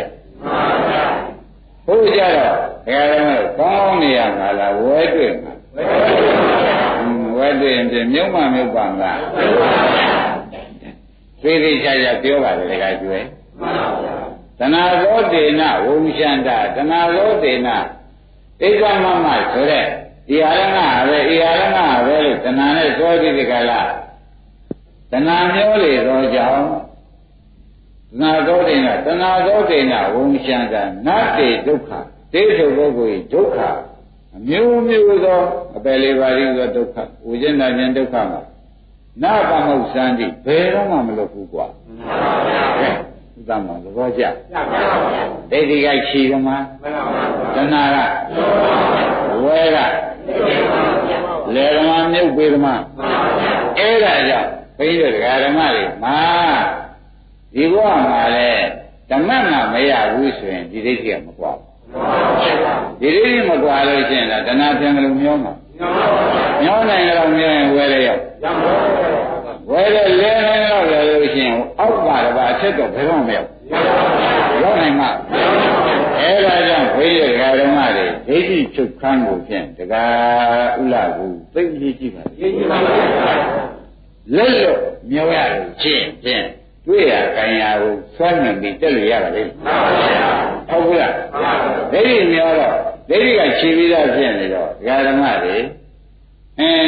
ဟုတ်ကြတော့ဘယ်လိုလဲကောင်းနေရမှာလားဝဲတွေ့မှာဝဲတွေ့ရင်ပြမြုံမှမြုပ်ပါမလားသိသိချာချာပြောပါလေကကျွဲတဏှာသောဒေနဝုံရှန္တာတဏှာသောဒေနဧကမမဆိုတဲ့ဒီအရဏပဲလို့တဏှာနဲ့သောတိတိကလာတဏှာမျိုးလေတော့ကြောင့်တဏှာသောတိကတဏှာသောတိကဝုံရှံကနတ္တိဒုက္ခတေထုပုဂ္ဂိုလ်ဒုက္ခအမျိုးမျိုးသောအပယ်လေးပါးဤသောဒုက္ခဝိဇ္ဇနာဉာဏ်ဒုက္ခမှာနာပမုစံတိဘယ်တော့မှမလွတ်ဘူးကွာသမောသဘောကျဒိဋ္ဌိကခြေကမှာတဏှာကဝဲကလေဓမ္မမြုပ်ပေဓမ္မအဲ့ဒါကြောင့်ဘိဓုဓမ္မတွေမှာဒီဘဝမှာလဲဓမ္မကမရဘူးဆိုရင်ဒီဒိဋ္ဌိကမကွာဒီဒိဋ္ဌိမကွာလို့ရှိရင်တဏှာပြန်လို့မျောမှာမျောနိုင်တော့မျောရင်ဝဲရရောက်ဝဲတဲ့လဲနေတော့လည်းလို့ရှိရင်အောက်ပါတစ်ပါးအချက်တော့ဘယ်တော့မရောက်ရောက်နိုင်မှာအဲ့ဒါကြောင့်ဘိဓုဓမ္မတွေဒိဋ္ဌိချုပ်ခန်းကိုဖြင့်တကားဥလာဘူးသိသိကြည့်ပါလက်လို့မျောရလို့ချင်းဖြင့်တွေ့ရခံရကိုဆွမ်းမြင်ပြီးတက်လို့ရပါလေဟုတ်ဘူးလားဒိဋ္ဌိမျောတော့ဒိဋ္ဌိကခြေပြီးသားဖြင့်နေတော့ဓမ္မတွေ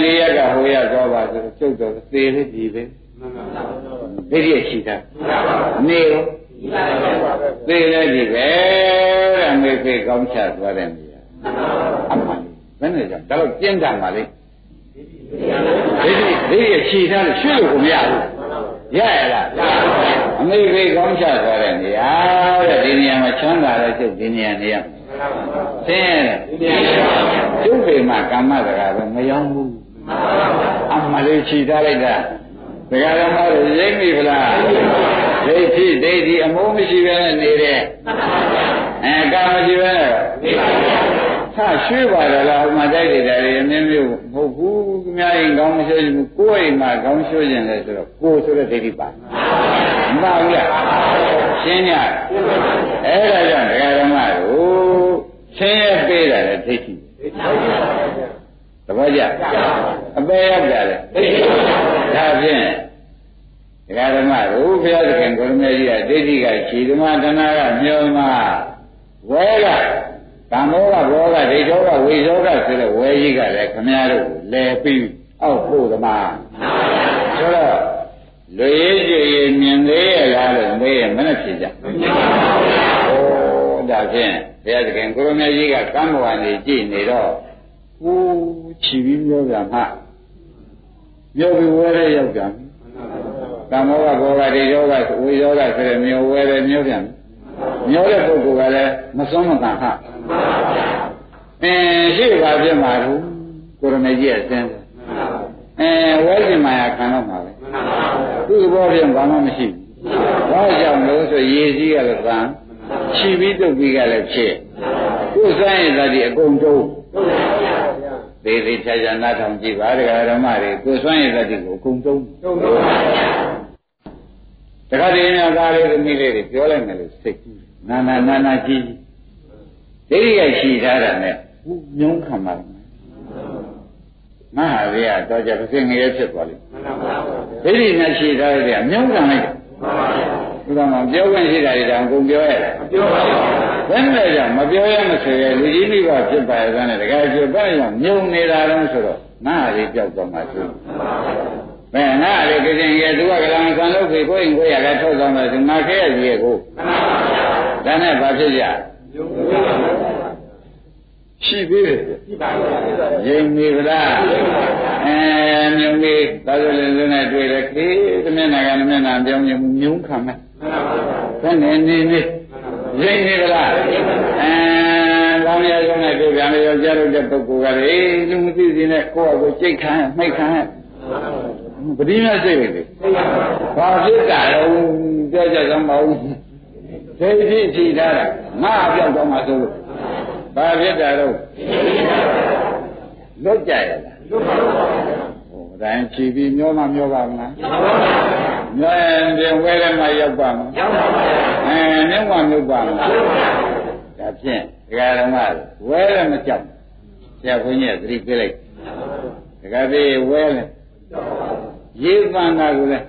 ဒီရက်ကဟိုရက်သွားပါဆိုတော့ကျုပ်တော့သေလေးပြီပဲမှန်ပါဘူးဒိဋ္ဌိရရှိတာမှန်ပါဘူးနေရောသေလေးပြီပဲတဲ့မေဖေးကောင်းချသွားတယ်မြေအမှန်ဘယ်နဲ့ကြောင့်ဒါတော့ကျင့်တာပါလေဒိဋ္ဌိရရှိတာလို့ရှင်းလို့ကိုမရဘူးရရလားအမေဖေးကောင်းချသွားတယ်မြေတဲ့ဒီနေရာမှာချမ်းသာတဲ့ကျုပ်ဒီနေရာနေရဆင်းရဲကျုပ်ပေမှာကာမတကာပဲမရောဘူးအမှန်လေးခြိထားလိုက်တာဒကာဓမ္မတွေရိပ်မိဖလားဒိဋ္ဌိအမိုးမရှိပဲနေတယ်ကာမရှိပဲနေပါဆရွှေ့ပါလားအမှန်တိုက်တယ်တွေအမျိုးမျိုးမဟုတ်ဘူးသူများရင်ကောင်းမရှိဘူးကိုယ်အိမ်မှာကောင်းရှိရင်လည်းဆိုတော့ကိုယ်ဆိုတဲ့ဒိဋ္ဌိပါမပါဘူးလားရှင်းရတယ်အဲ့ဒါကြောင့်ဒကာဓမ္မတို့ဆင်းရဲပေးတာလေဒိဋ္ဌိသဘောကျအပေရောက်ကြတယ်ဒိဋ္ဌိဒါဖြင့်ဒကာဓမ္မတို့ဘုရားသခင်ကိုရမေကြီးကဒိဋ္ဌိကခြေဓမ္မတဏှာကမျောမှာဝဲကကံမောကဘောကဒိဋ္ဌောကဝိဇောကဆိုတဲ့ဝဲကြီးကလည်းခမည်းတော်လဲပြီးအောက်ဖို့သမားဆိုတော့လူရေးကြည်မြင်သေးရလားလို့မေးရင်မနှက်ဖြစ်ကြဩဒါ အဖြစ်ဘုရားသခင်ကိုရမေကြီးကကံဘဝနေကြည့်နေတော့ကိုချီပြီးပြောကြမှာပြောပြီးဝဲတဲ့ရောက်ကြပြီကံမောကဘောကဒီယောကဝိယောကဆိုတဲ့မျိုးဝဲတဲ့မျိုးပြန်မျိုးတဲ့ပုဂ္ဂိုလ်ကလည်းမစွန့်မကန့်ဟာအင်းရှိပါပြန်ပါဘူးကိုရမေကြီးအစင်းအဲဝဲရှင်မာယာခံတော့မှာပဲသူ့ဘောပြန်ဘာမှမရှိဘူးဘာကြောင့်လို့ဆိုရေကြီးကလည်းကံခြီးပြီးတုပ်ပြီးကလည်းဖြစ်ခုဆိုင်ရတဲ့ဒီအကုန်တုံးသေသေးချာချာနားထောင်ကြည့်ပါဒကာဓမ္မတွေကိုဆိုင်ရတဲ့ဒီကိုအကုန်တုံးတခါတည်းများသားလေးသမီးလေးတွေပြောလိုက်မယ်လို့စိတ်ကူးနာနာနာနာကြည့်ဒိဋ္ဌိကရှိထားတာနဲ့ညှုံးခံပါလားမဟာဝေယတော့ကြပြည့်ငရဲဖြစ်သွားလိမ့်မယ်ဒိဋ္ဌိနဲ့ရှိထားတဲ့ညှုံးခံလိုက်တယ်ဒီကမှာပြောခွင့်ရှိတာတွေတောင်ကုန်ပြောရတယ်မပြောပါဘူးဘယ်နဲ့ကြောင့်မပြောရမဆွေရလူကြီးမိဘဖြစ်ပါရဲ့ကနေတကယ်ကျဘာကြောင့်ညုံနေတာလဲဆိုတော့နားလေးကြောက်သွားမှရှိဘယ်နားလေးကြင်ရဲ့သူကကလန်ဆန်လုပ်ပြီးကိုယ်ရင်ကိုယ်ရလဲထုတ်ဆောင်တယ်နားခဲရကြီးရဲ့ကိုဒါနဲ့ဘာဖြစ်ကြရှိပြီရင်းနေဗလားအဲမြုံလေးသာသလင်းလင်းနဲ့တွေ့တယ်ခေးတမျက်နှာကတမျက်နှာပြောင်းမြုံမြုံခံမယ်မှန်ပါပါဘယ်နဲ့နေရင်းနေဗလားအဲလောင်ရဆုံးနဲ့တွေ့ပြန်ရောကြားလို့တဲ့ပုဂ္ဂိုလ်ကလေလူမသိစင်းနဲ့ကိုယ့်အကိုစိတ်ခံမှိတ်ခံပတိမြတ်စိတ်ပဲလေဘာဖြစ်တာလဲကြောက်ကြစမ်းမအောင်စိတ်ရှိရှိထားတာငါပြောက်တော့မှဆိုလို့ဘာဖြစ်တာတော့လွတ်ကြရလားလွတ်ပါဘူးဟိုတိုင်းချီပြီးမျောမှမျောပါမလားမျောပြန်ဝဲလည်းမရောက်ပါဘူးရောက်ပါပါအဲမျက်မှောက်ရောက်ပါမလားဒါဖြင့်ဒကာဓမ္မဝဲလည်းမကြောက်ဆရာဘုန်းကြီးကသတိပေးလိုက်ဒကာသေးဝဲလည်းရေးပန္နာကိုလည်း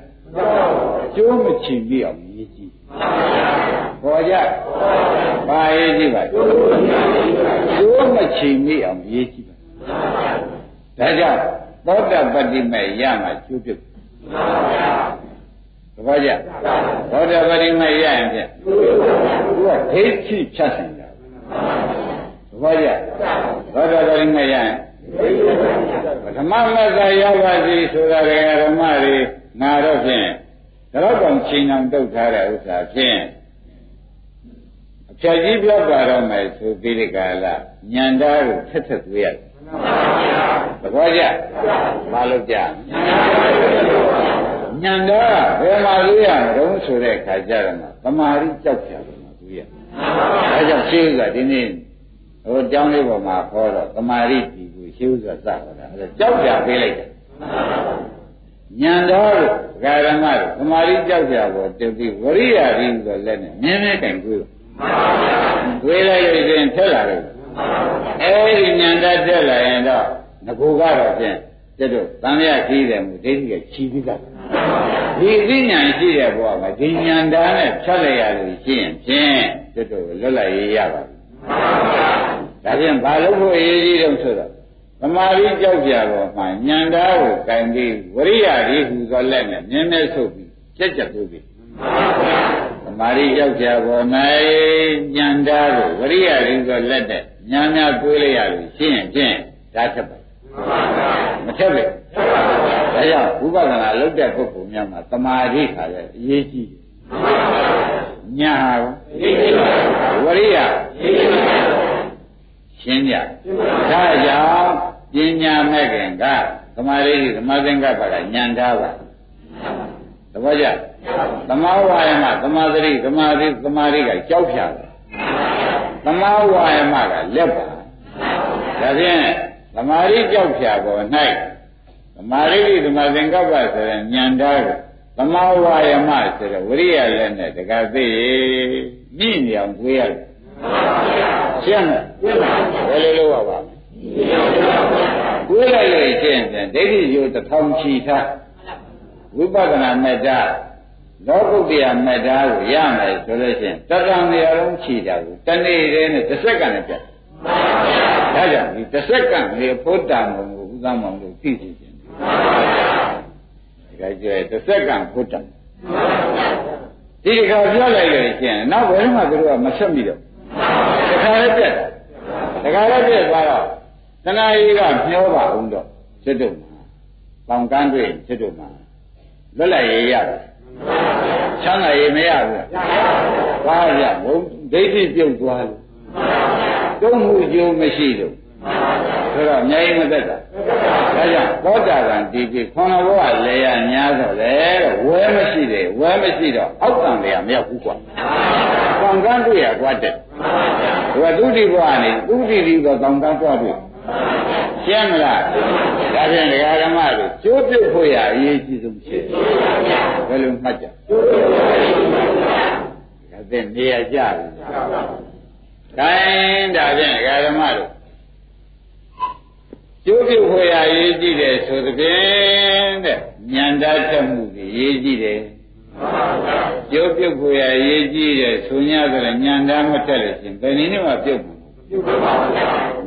ကျိုးမချီပြီးအောင်ရေးကြည့်ပေါ်ကြပါရေးကြည့်ပါကျိုးမချီမိအောင်ရေးကြည့်ပါဒါကြောင့်သောတပတ္တိမရမှာကျိုးပြုတ်ပါပေါ်ကြသောတပတ္တိမရရင်ဖြင့်သူကဒိဋ္ဌိဖြတ်ဆိုင်တာပေါ်ကြသောတပတ္တိမရရင်ပထမမဇ္ဈိမရောက်ပါစီဆိုတာကဓမ္မတွေနာတော့ဖြင့်တော့ကောင်ချင်းအောင်တုတ်ထားတဲ့ဥစ္စာဖြင့်အဖြာကြီးပြောပါတော့မယ်ဆိုပြီးဒီကလာညံသားကိုထက်ထက်သွေးရတယ်သဘောကျမလုပ်ကြညံသားဘယ်မှာလေးရတုံးဆိုတဲ့ခါကြတော့မှတမာရီကြောက်ကြတယ်မှသွေးရအဲကြောင့်ရှင်းဥစ္စာဒီနေ့ဟိုကျောင်းလေးပေါ်မှာခေါ်တော့တမာရီဒီကိုရှင်းဥစ္စာစတာအဲကြောက်ကြပေးလိုက်တယ်ညံတော်တို့ဒကာရမတို့သမာဓိကြောက်ကြပေါ်တတိဝရိယရင်းဆိုလက်နဲ့မြင်းမြဲတိုင်ကိုတွေးလိုက်လို့ရှင်ထက်လာတယ်အဲဒီညံတာတက်လာရင်တော့ငကိုကတော့ဖြင့်ကျတော့တန်ရရှိတယ်မူဒိဋ္ဌိကချီးပြီးသားဒီသိဉာဏ်ရှိတဲ့ဘဝမှာဒီညံတာနဲ့ဖြတ်လိုက်ရလို့ရှိရင်ဖြင့်ကျတော့လွတ်လိုက်ရပါဘူးဒါဖြင့်ဘာလို့ဖို့အရေးကြီးတယ်ဆိုတော့သမာဓိကြောက်ကြပေါ်မှာညံသားကိုကင်ပြီးဝရိယရည်ဟူသောလက်နဲ့မြင်းနဲ့ဆုပ်ပြီးကြက်ကြက်ပြီးသမာဓိကြောက်ကြပေါ်မှာညံသားကိုဝရိယရည်သောလက်နဲ့ညံများတွေးလိုက်ရလို့ရှင်းရင်ဖြင့်ဒါထက်ပါမထက်ပဲဒါကြောင့်ဝိပဿနာလုပ်တဲ့ပုဂ္ဂိုလ်များမှာသမာဓိခါလည်းအရေးကြီးတယ်ညာဝရိယရှင်းကြဒါကြောင့်ပညာမဲ့ခင်ကသမာဓိသမာသင်္ကပ္ပကညံထားပါသဘောကျသမာဝါယမသမာသတိသမာဓိသမာဓိကကြောက်ဖြာတယ်သမာဝါယမကလက်ပါဒါဖြင့်သမာဓိကြောက်ဖြာပေါ်၌သမာဓိသမာသင်္ကပ္ပဆိုတဲ့ညံထားတယ်သမာဝါယမဆိုတဲ့ဝရိယလည်းနဲ့တကယ်သိမိနေအောင်ကြွေးရတယ်ရှင်းလားဘယ်လိုလုပ်ရပါ့မလဲကိုယ်လိုက်လို့ရှင်းပြန်ဒိဋ္ဌိယူတစ်ထောင်ချီထားဝိပဿနာမေတ္တာလောကုတ္တရာမေတ္တာကိုရမယ်ဆိုလို့ရှင်းတတံနေရာလုံးချီတာကိုတနေ့တည်းနဲ့တစ်စက္ကန့်နဲ့ပြတ်ဒါကြောင့်ဒီတစ်စက္ကန့်လေဖို့တံကိုဥသမ္မောင်လို့သိသိခြင်းဒါကြွယ်တစ်စက္ကန့်ဖို့တံဒီကပြောလိုက်လို့ရှင်းနောက်ဘယ်မှသူတို့ကမဆက်မိတော့ လည်းပြက်တခါလည်းပြက်သွားတော့တဏှာကြီးကမျောပါအောင်တော့စွတ်တုံမှာပေါင်ကန်းတွေ့စွတ်တုံမှာလွတ်လပ်ရရတယ်ချမ်းသာရမရဘူးဘာရဘုံဒိဋ္ဌိပြုတ်သွားလို့တုံ့မှုကြုံမရှိတော့ဆိုတော့အများကြီးမသက်တာဒါကြောင့်သောတာပန်ဒီဒီခန္ဓာဘောကလဲရညာဆိုလေတော့ဝဲမရှိတယ်ဝဲမရှိတော့အောက်တန်တွေကမရောက်ဘူးကွာပေါင်ကန်းတွေ့ရကွာတဲ့ဟိုသုတိဘဝနေသုတိဒီတော့တောင်တန်းသွားပြီရှင်းမလားဒါဖြင့်ဒကာဓမ္မတို့ကျိုးပြုတ်ဖို့ရအရေးကြီးဆုံးဖြစ်ဘယ်လိုမှတ်ကြကျိုးပြုတ်ဖို့ရဒါဖြင့်နေရကြပြီခိုင်းဒါဖြင့်ဒကာဓမ္မတို့ကျိုးပြုတ်ဖို့ရအရေးကြီးတယ်ဆိုသဖြင့်တဲ့ဉာဏ်ဓာတ်ချက်မှုကြီးအရေးကြီးတယ်ကျိုးပြုတ်ကိုရရေးကြည့်တယ်ဆိုညဆိုလည်းညံသားမထက်လို့ရှင်ဘယ်နည်းနဲ့မှပြုတ်ဘူးပြုတ်ပါဘူး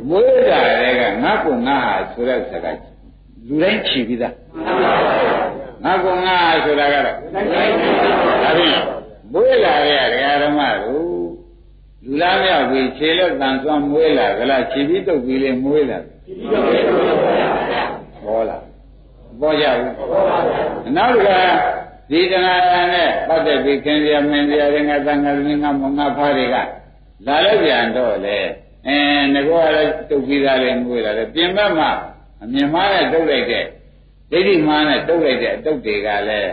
မွေးတာလည်းကငါ့ကိုငါ့ဟာဆိုတဲ့စကားလူတိုင်းချီပြီးသားငါ့ကိုငါ့ဟာဆိုတာကတော့ဒါဖြင့်မွေးလာတဲ့ဒကာဓမ္မတို့လူလားမြောက်ပြီးခြေလို့တန်ဆွမ်းမွေးလာကြလားခြေပြီးတုတ်ပြီးလေမွေးလာဘောလားဘောကြဘူးနောက်တစ်ခါဒီတဏှာနဲ့ပတ်သက်ပြီးခင်ဗျာမင်းဗျာတွေငါသံဃာတွေငါမောင်ငါဖားတွေကလာလိုက်ပြန်တော့လေအင်းငါကလည်းတုတ်ပြီးသားလည်းငွေလာတယ်ပြင်ပတ်မှာအမြင်မှားနဲ့တုတ်လိုက်တဲ့ဒိဋ္ဌိမှားနဲ့တုတ်လိုက်တဲ့အတုတ်တွေကလည်း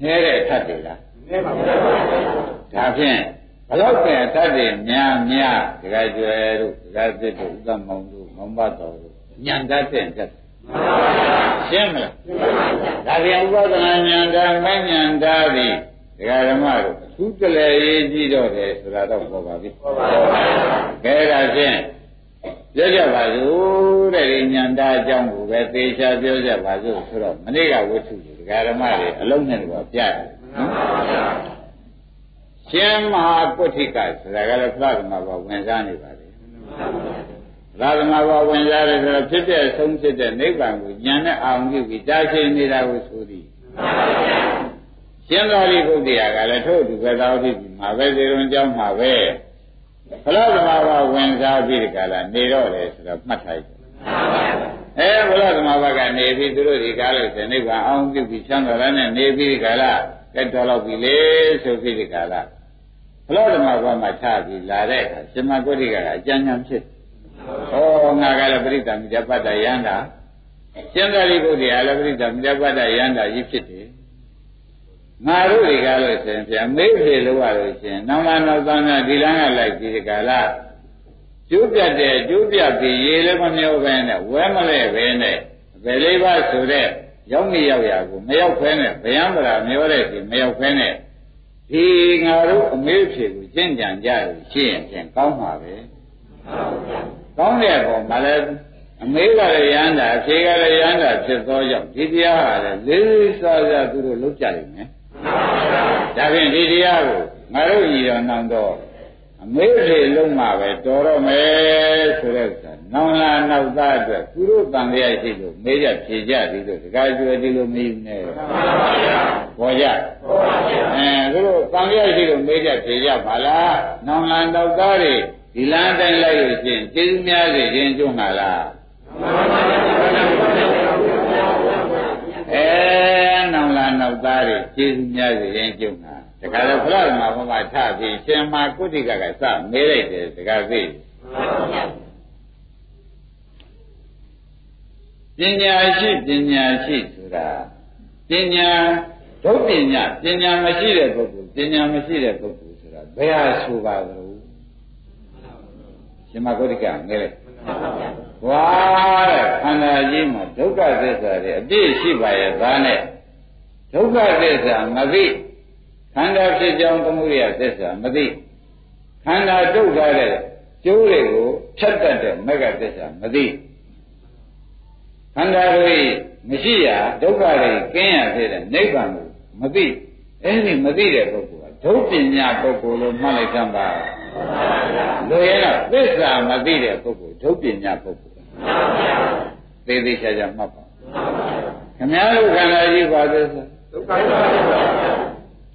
နည်းတဲ့အထက်တွေလားနည်းပါဘူးဒါဖြင့်ဘလောက်ပဲအထက်တွေများများဒကာကျွယ်တို့ဒကာသစ်တို့ဥပမောင်တို့မောင်ဘတော်တို့ညံတတ်တဲ့ရှင်းမလားဒါပြန်ဥပဒနာဉာဏ်ဓာတ်မဉာဏ်ဓာတ်ဒီဒကာဓမ္မတို့အထူးတလဲရေးကြည့်တော့တယ်ဆိုတာတော့ပေါ်ပါပြီပေါ်ပါပါကဲဒါဖြင့်ပြောကြပါစို့တဲ့ဒီဉာဏ်ဓာတ်အကြောင်းကိုပဲသေချာပြောကြပါစို့ဆိုတော့မနေ့ကဝိသုဒကာဓမ္မတွေအလုံးနဲ့တော့ပြတယ်နော်ရှင်မဟာကုဋ္ဌိကဆိုတာကလည်းသဒ္ဓမာဘာဝင်စားနေပါလေသာသနာ့ဘဝဝင်စားတယ်ဆိုတော့ဖြစ်တဲ့အဆုံးဖြစ်တဲ့နိဗ္ဗာန်ကိုဉာဏ်နဲ့အောင်ပြုပြီးတာရှိနေတာကိုဆိုသည်ရှင်းတော်လေးဘုရားကလည်းထို့သူပဲသာဥပ္ပိမှာပဲစေရုံကြောင်းမှာပဲဘုရားသမားဘဝဝင်စားပြီးဒီကလာနေတော့လေဆိုတော့မှတ်ထားရပါဘုရားသမားဘကနေပြီးသူတို့ဒီကားလို့ဆိုနိဗ္ဗာန်အောင်ပြုပြီးရှင်းတော်လည်းနဲ့နေပြီးဒီကလာကဲတော်တော့ပြီလေဆိုပြီးဒီကလာဘုရားသမားဘမှာချပြီးလာတဲ့အခါရှင်မကုဋ္ဌိကအကျဉ်းချမ်းဖြစ်ဟောငါကလည်းပရိသမိတ္တပတ္တယန္တာကျင့်တယ်လို့ဒီအလည်းပရိသမိတ္တပတ္တယန္တာကြီးဖြစ်တယ်။ငါတို့တွေကလို့ဆိုရင်ပြန်မေ့ပြေလို့ရလို့ရှင်နောင်လာနောက်သားများဒီလမ်းကလိုက်ပြီးဒီကလာကျိုးပြတ်တယ်ကျိုးပြတ်ပြီးရေလည်းမမျောပဲနဲ့ဝဲမလဲပဲနဲ့ဘယ်လေးပါဆိုတဲ့ရောက်နေရောက်ရာကိုမရောက်ဖဲနဲ့ဗျံပရာမျောတဲ့ဒီမရောက်ဖဲနဲ့ဒီငါတို့အမေ့ပြေကိုကျင့်ကြံကြရရှိရင်ပြန်ကောင်းမှာပဲ။ကောင်းတဲ့ပုံမှာလည်းအမေကလည်းရမ်းတာအဖေကလည်းရမ်းတာဖြစ်သောကြောင့်ဒီတရားဟာလည်းလေးစားစားသူတို့လုပ်ကြလိမ့်မယ်။ဒါဖြင့်ဒီတရားကိုငါတို့ညီတော်နောင်တော်အမေတွေလုံးမှာပဲတော်တော့မယ်ဆိုတဲ့ကနောင်လာနောက်သားအတွက်သူတို့တန်လျက်ရှိလို့မေးရဖြေကြပြီးတော့ဒကာကျွယ်ဒီလိုမေးယူနေတယ်။ပေါ်ကြ။သူတို့တန်လျက်ရှိလို့မေးကြဖြေကြပါလား။နောင်လာနောက်သားတွေဒီလမ်းတိုင်းလိုက်လို့ရှင်ကျေးဇူးများစေခြင်းကျွန်းလာလားနောင်လာနောက်သားတွေကျေးဇူးများစေခြင်းကျွန်းလာတခါတော့ဘုရားမှာဘုရားထပြီးရှင်မကုဋ္ဌိကကစမေးလိုက်တယ်တခါသိပညာရှိပညာရှိဆိုတာပညာဒုပညာပညာမရှိတဲ့ပုဂ္ဂိုလ်ပညာမရှိတဲ့ပုဂ္ဂိုလ်ဆိုတာဘယ်ဟာဆိုပါသလဲရှင်မကုဋ္ဌိကငဲလိုက်။ဝါတဲ့ခန္ဓာကြီးမှာဒုက္ခသစ္စာတွေအပြည့်ရှိပါရဲ့သားနဲ့ဒုက္ခသစ္စာမသိခန္ဓာဖြစ်ကြောင်းသမုဒယသစ္စာမသိခန္ဓာဒုက္ခတဲ့ကျိုးတွေကိုဖြတ်တတ်တဲ့မဂ္ဂသစ္စာမသိခန္ဓာတွေမရှိရဒုက္ခတွေကင်းရဖြစ်တဲ့နိဗ္ဗာန်ကိုမသိအဲဒီမသိတဲ့ပုဂ္ဂိုလ်ကဒုပညာပုဂ္ဂိုလ်လို့မှတ်လိုက်ကြပါလူရဲ့ကသစ္စာမသိတဲ့ပုဂ္ဂိုလ်ဒုပညာပုဂ္ဂိုလ်သေသေးချာချာမှတ်ပါခင်ဗျားတို့ခန္ဓာကြီးပါသစ္စာဒုက္ခပါ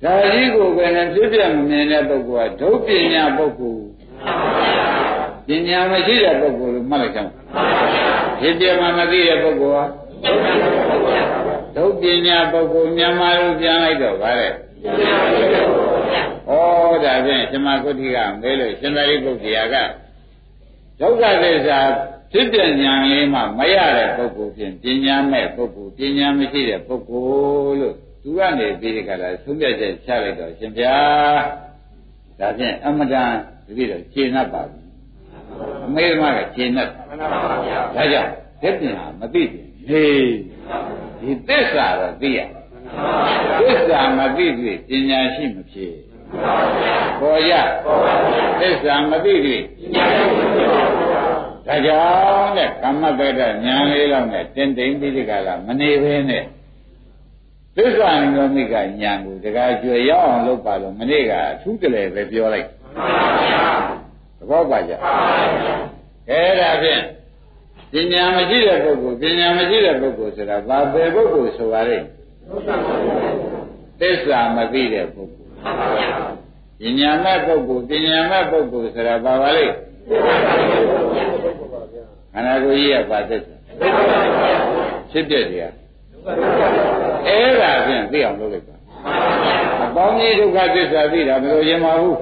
ဒါကြီးကိုပဲနဲ့ပြည့်ပြည့်မမြင်တဲ့ပုဂ္ဂိုလ်ကဒုပညာပုဂ္ဂိုလ် ပညာမရှိတဲ့ပုဂ္ဂိုလ်လို့မှတ်လိုက်ကြပါဘုရားဒီတရားမှမသိတဲ့ပုဂ္ဂိုလ်ဟာဒုပညာပုဂ္ဂိုလ်မြန်မာလိုပြန်လိုက်တော့ဗါတဲ့ဩဒါဖြင့်ရှင်မကုဋ္ဌိကမေးလို့ရှင်သာရိပုတ္တရာကဒုက္ခသစ္စာဖြစ်တဲ့ဉာဏ်လေးမှမရတဲ့ပုဂ္ဂိုလ်ဖြင့်ပညာမဲ့ပုဂ္ဂိုလ်ပညာမရှိတဲ့ပုဂ္ဂိုလ်လို့သူကနေပြီးဒီကလာသုံးပြချက်ချလိုက်တော့ရှင်ဗျာဒါဖြင့်အမတန်တတိတော့ခြေနှပ်ပါဘူးအမေမကခြေနှပ်ပါမှန်ပါပါဗျာဒါကြောင့်သက်ပြင်ဟာမသိဘူးနေဒီသစ္စာတော့သိရသစ္စာမသိသေးပညာရှိမဖြစ်ပေါ်ရသစ္စာမသိသေးပညာရှိမဖြစ်ဒါကြောင့်နဲ့ကမ္မကတ္တဉာဏ်လေးလောက်နဲ့တင်တိမ်ပြီးဒီကလာမနေဘဲနဲ့သစ္စာဉာဏ်မိကဉာဏ်ကိုတခါကျွယ်ရောက်အောင်လုပ်ပါလို့မနေ့ကအထူးတလဲပဲပြောလိုက်သဘောပါကြအဲ့ဒါဖြင့်ပညာမရှိတဲ့ပုဂ္ဂိုလ်ပညာမရှိတဲ့ပုဂ္ဂိုလ်ဆိုတာဘာပဲပုဂ္ဂိုလ်ဆိုပါလိမ့်သစ္စာမသိတဲ့ပုဂ္ဂိုလ်ပညာမဲ့ပုဂ္ဂိုလ်ပညာမဲ့ပုဂ္ဂိုလ်ဆိုတာဘာပါလိမ့်ခန္ဓာကိုယ်ကြီးကပါသစ္စာဖြစ်တဲ့တရားအဲ့ဒါဖြင့်သိအောင်လုပ်လိုက်ပါအပေါင်းကြီးဒုက္ခသစ္စာသိတာဘယ်လိုရင်ပါဘူး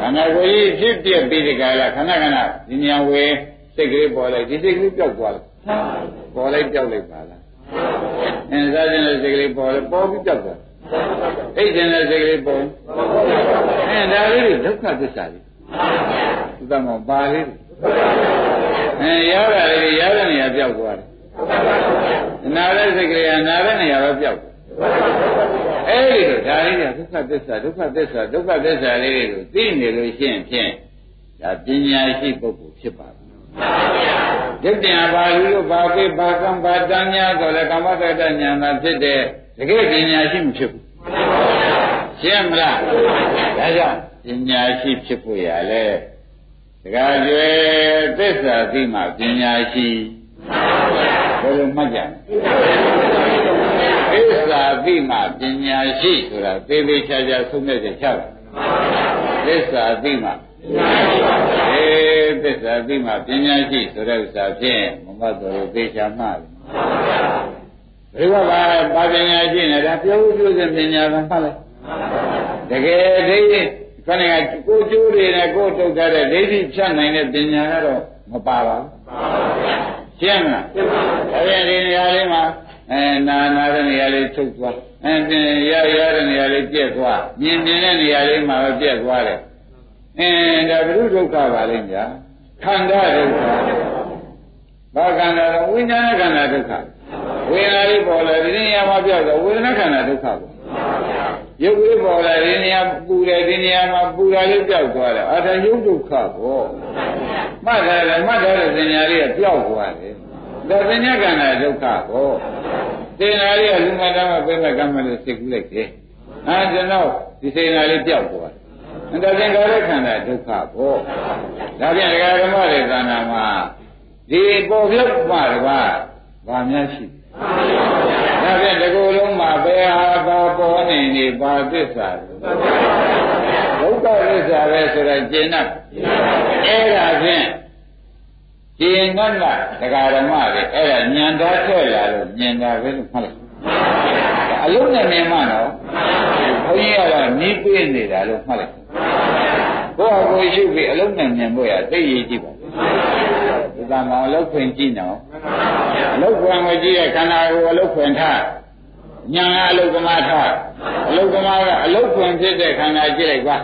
ခန္ဓာကိုယ်ကြီးဖြစ်ပြပြီးဒီကလာခဏခဏဒီဉာဏ်ဝင်စိတ်ကလေးပေါ်လိုက်ဒီစိတ်ကလေးပျောက်သွားလိုက်ပေါ်လိုက်ပျောက်လိုက်ပါလားအင်းစားခြင်းနဲ့စိတ်ကလေးပေါ်လိုက်ပေါ်ပြီးပျောက်သွားအိတ်ခြင်းနဲ့စိတ်ကလေးပေါ်အင်းဒါလေးတွေဒုက္ခသစ္စာလေးဥဒ္ဓမောပါလေးအဲရောက်တာလေရောက်တဲ့နေရာပြောက်သွားတယ်။နာတဲ့စိတ်ကလေးကနာတဲ့နေရာတော့ပြောက်တယ်။အဲဒီလိုဒါလေးကဒုက္ခသစ္စာဒုက္ခသစ္စာဒုက္ခသစ္စာလေးတွေကိုသိနေလို့ရှိရင်ဖြင့်ဒါပညာရှိပုဂ္ဂိုလ်ဖြစ်ပါဘူး။ဒုက္ခဉာဏ်ပါလူတို့ဘာကိဘာကံဘာတဏှာဆိုလဲကမ္မတတဉာဏ်သာဖြစ်တဲ့တကယ်ပညာရှိမဖြစ်ဘူး။ရှင်းမလား။ဒါကြောင့်ပညာရှိဖြစ်ဖို့ရလေ။တခါကျွဲသစ္စာသိမှပညာရှိဘယ်လိုမှတ်ကြလဲသစ္စာသိမှပညာရှိဆိုတာသေသေးချာချာဆုံးဖြတ်ချက်ချပါသစ္စာသိမှသစ္စာသိမှပညာရှိဆိုတဲ့ဥစ္စာဖြင့်မမတ်တော်သေချာမှတ်တယ်ဘယ်ဘာပါပညာရှိနေတာပြောဦးကျိုးစင်ပညာကမှတ်လိုက်တကယ်သိရင်ခဏကကိုကျိုးတွေနဲ့ကိုထုတ်ထားတဲ့ဒိဋ္ဌိဖြတ်နိုင်တဲ့ပညာကတော့မပါပါဘူး။ရှင်းမလား။အဲဒီနေရာလေးမှာနာတဲ့နေရာလေးထုတ်သွား။ရတဲ့နေရာလေးပြက်သွား။မြင်တဲ့နေရာလေးမှာပဲပြက်သွားတယ်။ဒါဘုရုဒုက္ခပါလိမ့်ဗျာ။ခန္ဓာဒုက္ခ။ဘာခန္ဓာလဲဝိညာဏခန္ဓာဒုက္ခ။ဝေဒနာလေးပေါ်လာတဲ့နေရာမှာပြောက်တော့ဝေဒနာခန္ဓာဒုက္ခပေါ့။ရုပ်လေးပေါ်လာဒီနေရာပူတယ်ဒီနေရာမှာပူတာလေးပြောက်သွားတယ်အာရုံဒုက္ခပေါ့မှတ်ထားတယ်မှတ်ထားတဲ့စင်ညာလေးကပြောက်သွားတယ်ဒါစင်ညာကံတာဒုက္ခပေါ့စင်ညာလေးကလူမှတ်သားမှပြိမကံမှလို့သိကူးလိုက်တယ်အာကျွန်တော်ဒီစင်ညာလေးပြောက်သွားတယ်ဒါစင်ညာလေးခန္ဓာဒုက္ခပေါ့ဒါပြန်ဒကာဓမ္မတွေသဏ္ဍာန်မှာဒီပေါ်ပြတ်ပါတကားဘာများရှိဒါဖြင့်ဒီကိုယ်လုံးမှာဘယ်ဟာပါပေါ်နေပါသစ္စာဒုက္ခသစ္စာပဲဆိုတာကျင့်တတ်အဲ့ဒါဖြင့်ကျင့်တတ်တာတရားဓမ္မတွေအဲ့ဒါဉာဏ်တော်ထွက်လာလို့မြင်တာပဲလို့မှတ်လိုက်အလုံးနဲ့မြင်မှတော့ဘုန်းကြီးကတော့နီးပေးနေတာလို့မှတ်လိုက်ဘုရားကိုရှုပြီးအလုံးနဲ့မြင်ဖို့ရသိရကြည့်ပါသံဃာအလုတ်ခွင်ကြည့်နော်အလုတ်ခွင်ကိုကြည့်ရခန္ဓာကိုယ်အလုတ်ခွင်ထားညာကအလုတ်ကမထားအလုတ်ကမကအလုတ်ခွင်ဖြစ်တဲ့ခန္ဓာကြည့်လိုက်ပါ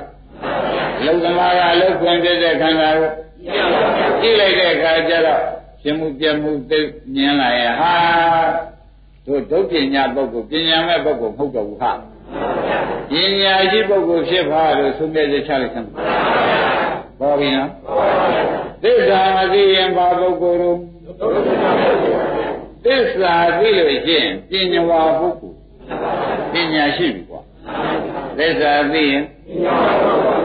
အလုတ်ကမကအလုတ်ခွင်ဖြစ်တဲ့ခန္ဓာကိုကြည့်လိုက်တဲ့အခါကျတော့ရှင်မှုပြမှုသိမြင်လာရဲ့ဟာတို့ဒုပညာပုဂ္ဂိုလ်ပညာမဲ့ပုဂ္ဂိုလ်မဟုတ်တော့ဘူးဟာပညာရှိပုဂ္ဂိုလ်ဖြစ်ပါလို့ဆုံးဖြတ်ချက်ချလိုက်ခင်ဗျာပါပြီနော်သစ္စာမသိရင်ဘာပုဂ္ဂိုလ်တို့သစ္စာသိလို့ရှိရင်ပညာဝါပုဂ္ဂိုလ်ပညာရှိပြီကွာသစ္စာသိရင်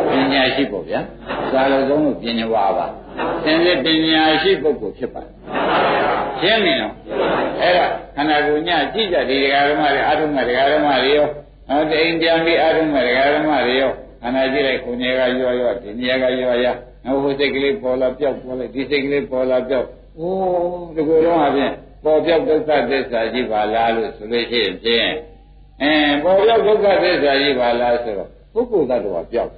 ပညာရှိပေါ့ဗျာသာလုံးဆုံးလို့ပညာဝါပါသင်္ကေတပညာရှိပုဂ္ဂိုလ်ဖြစ်ပါတယ်ရှင်းပြီနော်အဲ့ဒါခန္ဓာကိုယ်ညကြည့်ကြဒီဒကာဓမ္မတွေအာထုမဒကာဓမ္မတွေရောတိန်ပြန်ပြီးအာထုမဒကာဓမ္မတွေရောခန္ဓာကြည့်လိုက်ကိုယ်ငယ်ကရောဒီနေရာကရော နောက်ဟိုစိတ်ကလေးပေါ်လာပြောက်သွားလိုက်ဒီစိတ်ကလေးပေါ်လာပြောက်အိုးဒီလိုတော့အပြင်ပေါ်ပြောက်ဒုက္ခသစ္စာရှိပါလားလို့ဆိုလို့ရှိရင်ဖြင့်ပေါ်ပြောက်ဒုက္ခသစ္စာရှိပါလားဆိုတော့ပုဂ္ဂိုလ်သတ္တဝါပြောက်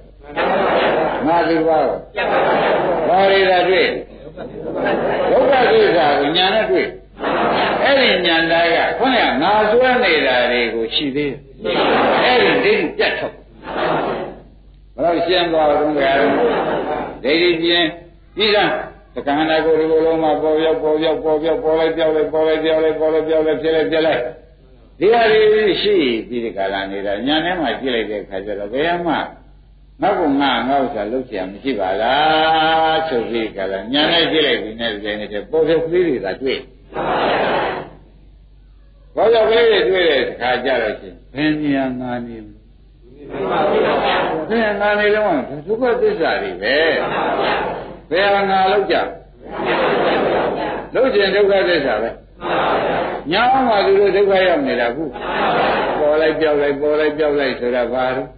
ငါဒီပါတော့ဘာတွေသာတွေ့ဒုက္ခသစ္စာကိုညာနဲ့တွေ့အဲ့ဒီညာသားကခုနကငါစွဲနေတာတွေကိုရှိသေးတယ်အဲ့ဒီဒိဋ္ဌိပြတ်ထုတ်ဘယ်တော့ရှင်းသွားတော့ကြရဒိဋ္ဌိပြင်းပြီးသားသက္ကန္နာကိုဒီလိုလုံးမှာပေါ်ရောက်ပေါ်လိုက်ပြောက်လိုက်ပေါ်လိုက်ပြောက်လိုက်ပေါ်လိုက်ပြောက်လိုက်ဖြစ်လိုက်ဒီဟာတွေရှိပြီးဒီကလာနေတာညာထဲမှာကြည့်လိုက်တဲ့အခါကျတော့ဘယ်မှနောက်ကငါဥစ္စာလုတ်ချင်မရှိပါလားချုပ်ပြီးကလာညာနဲ့ကြည့်လိုက်ပြီးနဲ့ဒီနေ့ပေါ်ပြသေးတွေသာတွေ့ပေါ်ရောက်လေးတွေတွေ့တဲ့အခါကျတော့ရှင်ဘယ်ညာငါနေဘယ်ငါနေလုံးကဒုက္ခသစ္စာတွေပဲဘယ်ငါလောက်ကြလောက်ကျင်ဒုက္ခသစ္စာပဲညောင်းမှသူတို့ဒုက္ခရောက်နေတာခုပေါ်လိုက်ပြောက်လိုက်ပေါ်လိုက်ပြောက်လိုက်ဆိုတာဘာလို့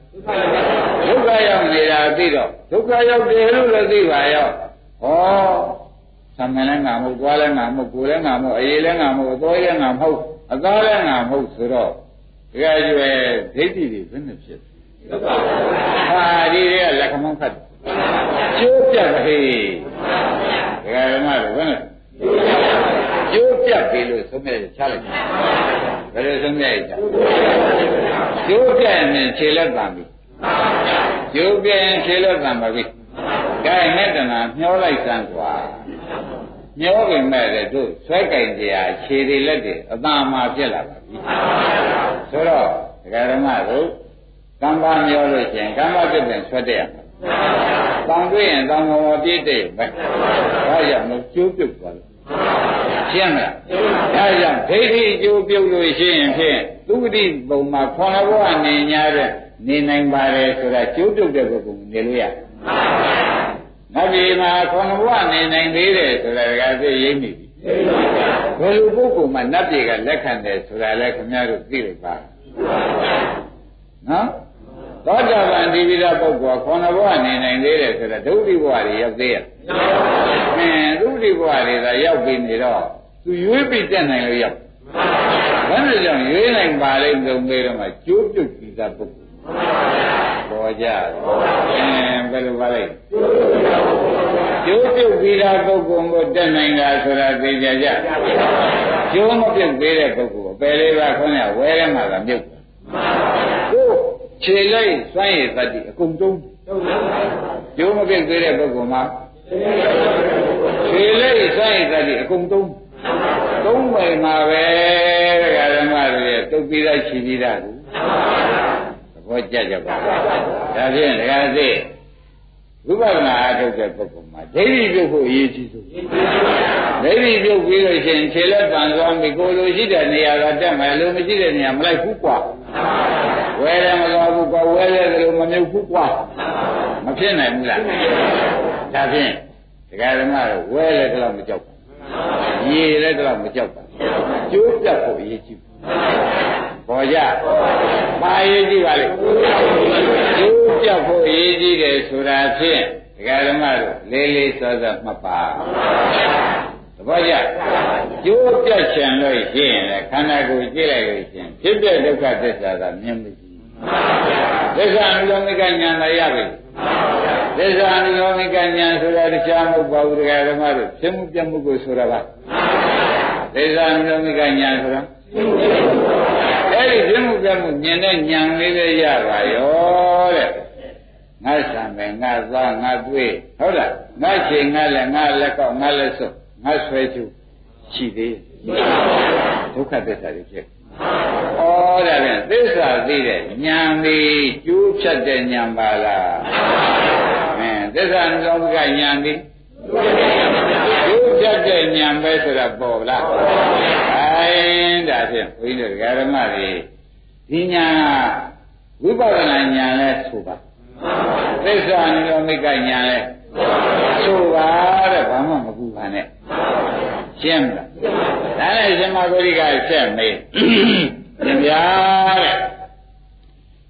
ဒုက္ခရောက်နေတာသိတော့ဒုက္ခရောက်တယ်လို့လည်းသိပါရောဟောသမဏလည်းငါမဟုတ်သွားလည်းငါမဟုတ်ကိုယ်လည်းငါမဟုတ်အေးလည်းငါမဟုတ်အသွေးလည်းငါမဟုတ်အသားလည်းငါမဟုတ်ဆိုတော့တကယ်ကျွဲဒိဋ္ဌိတွေဘယ်နဲ့ဖြစ်လဲဟာဒီတွေကလက္ခဏာခတ်ကျိုးပြတ်ပြီဒကာဓမ္မတွေဘယ်နဲ့ကျိုးပြတ်ပြီလို့ဆုံးဖြတ်ချလိုက်ဘယ်လိုဆုံးဖြတ်ချကျိုးပြတ်ရင်ခြေလက်တန်ပြီကျိုးပြတ်ရင်ခြေလက်တန်ပါပြီကဲနဲ့တနာမျောလိုက်စမ်းကွာမျောပြီမဲ့တဲ့သူဆွဲကြိုင်ကြရာခြေတွေလက်တွေအသာမှာပြက်လာပါပြီဆိုတော့ဒကာဓမ္မတို့ကမ္ဘာမျောလို့ရှိရင်ကမ္ဘာပြည့်ပြန်ဆွတ်တဲ့ရမှာတောင်တွေ့ရင်တောင်ပေါ်ပြည့်တဲ့ပဲဒါကြောင့်မကျိုးပြုတ်သွားလို့ရှင်းမလားဒါကြောင့်ဒိဋ္ဌိကျိုးပြုတ်လို့ရှိရင်ဖြင့်သုပတိပုံမှာခေါင်းဘောအနေညာတဲ့နေနိုင်ပါလေဆိုတာကျိုးပြုတ်တဲ့ဘုကုံနေလို့ရမဒီမှာခေါင်းဘောအနေနိုင်သေးတယ်ဆိုတာကသိရင်းနေပြီဘယ်လိုပုဂ္ဂိုလ်မှနတ်ပြည်ကလက်ခံတယ်ဆိုတာလည်းခင်ဗျားတို့သိလိုက်ပါနော်သောတာပန်ဒီဝိဒပုဂ္ဂိုလ်ခေါဏဘဝနေနိုင်သေးတယ်ဆိုတော့ဒုတိယဘဝတွေရောက်သေးရဲ့အင်းဒုတိယဘဝတွေသာရောက်ပြီနေတော့သူရွေးပြီးတက်နိုင်လို့ရောက်ဘယ်လိုကြောင့်ရွေးနိုင်ပါလိမ့်ဆုံးသေးတော့မှကျိုးပြုတ်ကြည့်တာပုဂ္ဂိုလ်ပေါ်ကြအင်းဘယ်လိုပါလဲကျိုးပြုတ်ကြည့်တာပုဂ္ဂိုလ်ကိုတက်နိုင်တာဆိုတာသိကြကြကျိုးမပြုတ်သေးတဲ့ပုဂ္ဂိုလ်အပယ်လေးပါခွန်းရဝဲထဲမှာသာမြုပ်ခြေလိုက်စွန့်ရည်သတ္တိအကုန်တုံးကျိုးမပြည့်သေးတဲ့ပုဂ္ဂိုလ်မှာခြေလိုက်စွန့်ရည်သတ္တိအကုန်တုံးသုံးမယ်မှာပဲတရားဓမ္မတွေတုတ်ပြီးလိုက်ခြေပြီးတာကိုသဘောကျကြပါဒါဖြင့်တရားသိဝိပဿနာအထုတ်တဲ့ပုဂ္ဂိုလ်မှာဒိဋ္ဌိပြုတ်ဖို့အရေးကြီးဆုံးဒိဋ္ဌိပြုတ်ပြီးလို့ရှိရင်ခြေလက်ပန်သွားပြီကိုယ်လိုရှိတဲ့နေရာကတက်မယ်လို့မရှိတဲ့နေရာမလိုက်ဘူးကွာဝဲလည်းမတော်ဘူးကွာဝဲလည်းလို့မမြုပ်ဘူးကွာမဖြစ်နိုင်ဘူးလားဒါဖြင့်တရားဓမ္မတော့ဝဲလည်းတော့မကြောက်ဘူးရေလည်းတော့မကြောက်ပါကျိုးပြတ်ဖို့အရေးကြီးပေါ်ကြပါအရေးကြီးပါလေကျိုးပြတ်ဖို့အရေးကြီးတယ်ဆိုတာဖြင့်တရားဓမ္မတော့လေးလေးစောစောမှတ်ပါသဘောကျကျိုးပြတ်ချင်လို့ရှိရင်လည်းခန္ဓာကိုယ်ကြည့်လိုက်လို့ရှိရင်ဖြစ်တဲ့ဒုက္ခသစ္စာကမြင်ပြီသစ္စာအနုလောမိကဉာဏ်သာရပြီသစ္စာအနုလောမိကဉာဏ်ဆိုတာတရားမဟုတ်ပါဘူးတရားဓမ္မတို့ဖြစ်မှုပြမှုကိုဆိုတာပါသစ္စာအနုလောမိကဉာဏ်ဆိုတာအဲ့ဒီဖြစ်မှုပြမှုမြင်တဲ့ဉာဏ်လေးပဲရပါရောတဲ့ငါဆံပဲငါသားငါတွေ့ဟုတ်လားငါချိန်ငါလက်ငါလက်ကောက်ငါလက်စုပ်ငါဆွဲကျူရှိသေးဒုက္ခသစ္စာတွေဖြစ်ဩဒါပြန်သစ္စာသိတဲ့ဉာဏ်လေးကျိုးဖြတ်တဲ့ဉာဏ်ပါလားအင်းသစ္စာအနုလောမကဉာဏ်လေးကျိုးဖြတ်တဲ့ဉာဏ်ပဲဆိုတာပေါ်လားအဲဒါဖြင့်ဘုန်းကြီးတို့ဓမ္မတွေဒီဉာဏ်ဝိပဿနာဉာဏ်လဲဆိုပါသစ္စာအနုလောမကဉာဏ်လဲဆိုပါတဲ့ဘာမှမကူပါနဲ့ရှင်းမလားဒါနဲ့ရှင်မဂုရိကဆက်မေးပြန်ပြတဲ့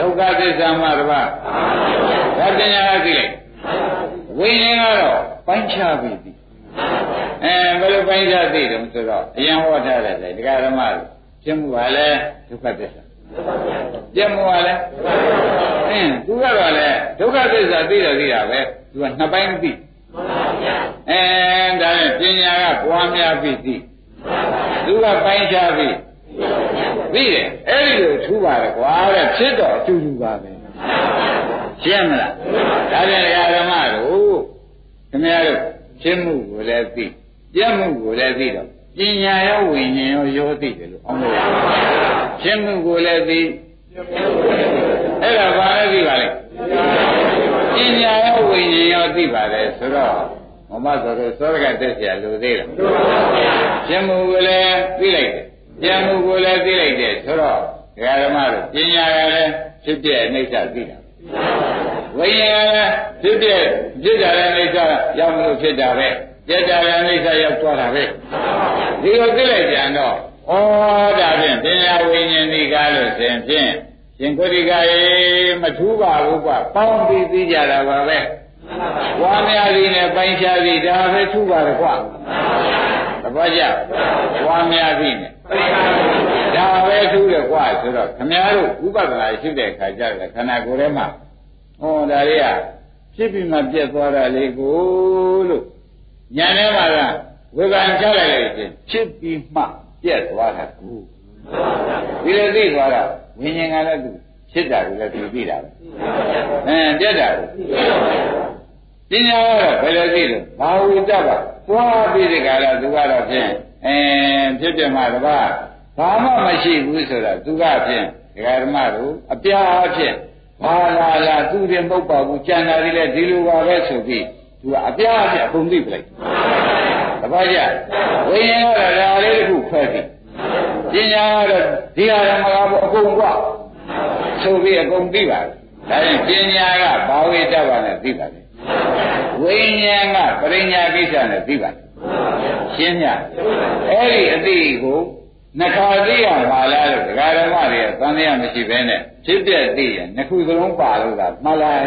ဒုက္ခသစ္စာမှတစ်ပါးဝတ္တညာကသိလိုက်ဝိညာဉ်ကတော့ပိုင်းခြားပြီးပြီဘယ်လိုပိုင်းခြားသိတယ်ဆိုတော့အရင်ဟောထားတယ်ဒကာဓမ္မလို့ပြမှုပါလေဒုက္ခသစ္စာပြမှုပါလေသူကတော့လေဒုက္ခသစ္စာသိတယ်သိတာပဲသူကနှစ်ပိုင်းသိဒါနဲ့ပညာကပွားများပြီးသိသူကပိုင်းခြားပြီးပြီးတယ်အဲ့ဒီလိုထူပါလေကွာတဲ့ဖြစ်တော့အတူတူပါပဲရှင်းမလားဒါပြန်တရားဓမ္မတို့ခင်ဗျားတို့ဖြစ်မှုကိုလည်းသိပြမှုကိုလည်းသိတော့ပညာရောဝိညာဉ်ရောရောသိတယ်လို့အောင်လို့ဖြစ်မှုကိုလည်းသိအဲ့ဒါဘာလဲသိပါလဲပညာရောဝိညာဉ်ရောသိပါတယ်ဆိုတော့မမဆိုတော့သောရကတက်เสียလို့သိတယ်ဖြစ်မှုကိုလည်းသိလိုက်တယ်ပြမှုကိုလည်းသိလိုက်တယ်ဆိုတော့ဒကာဓမ္မတို့ပညာကလည်းဖြစ်ပြအိဋ္ဌသိတာဝိညာဉ်ကဖြစ်တဲ့ဖြစ်တာလည်းအိဋ္ဌရောက်လို့ဖြစ်တာပဲဖြစ်တာလည်းအိဋ္ဌရောက်သွားတာပဲဒီလိုသိလိုက်ကြံတော့ဩဒါဖြင့်ပညာဝိညာဉ်ဒီကားလို့ဆိုရင်ဖြင့်ရှင်ကုဋ္ဌိကရေမထူးပါဘူးကွာပေါင်းပြီးသိကြတာပါပဲဝါမြာစီနဲ့ပိုင်းခြားစီဒါပဲထူးပါတယ်ကွာသဘောကျဝါမြာစီနဲ့ဒါပဲထူးတယ်ကွာဆိုတော့ခင်ဗျားတို့ဥပဒနာရှိတဲ့အခါကျတော့ခန္ဓာကိုယ်ထဲမှာဒါလေးကဖြစ်ပြီးမှပြက်သွားတာလေကိုလို့ညံထဲမှာကဝေဘာချလိုက်လို့ဖြစ်ပြီးမှပြက်သွားတာကိုဒီလိုသိသွားတာဝိညာဉ်ကလည်းသူဖြစ်တာလည်းသူသိတာပဲပြက်တာကိုသိတာကတော့ဘယ်လိုသိလို့ဘာဝိတ္တကပွားပြီးဒီကရသူကတော့ဖြင့်ဖြစ်ပြမှာတပါးဘာမှမရှိဘူးဆိုတာသူကဖြင့်ဒကာဓမ္မတို့အပြာအဖြင့်ဘာလာလာသူတင်ပုတ်ပါဘူးကြံတာလေးလည်းဒီလိုပါပဲဆိုပြီးသူကအပြားအပြားပုံသိပလိုက်တပည့်ကြဝိညာဉ်ကတော့ဒါလေးတစ်ခုခွဲပြီးပညာကတော့ဒီဟာဓမ္မကဘုအကုန်ကဆိုပြီးအကုန်သိပါဒါရင်ပညာကဘာဝိတ္တပါနဲ့သိပါတယ်ဝိညာဉ်ကပရိညာကိစ္စနဲ့သိပါတယ်ရှင်းကြအဲ့ဒီအသိကိုနှစ်ခါသိရပါလားလို့ဒကာဓမ္မတွေကသံသယမရှိဘဲနဲ့ဖြစ်ပြသိရင်နှစ်ခုစလုံးပါလို့ကမှတ်လိုက်ဘ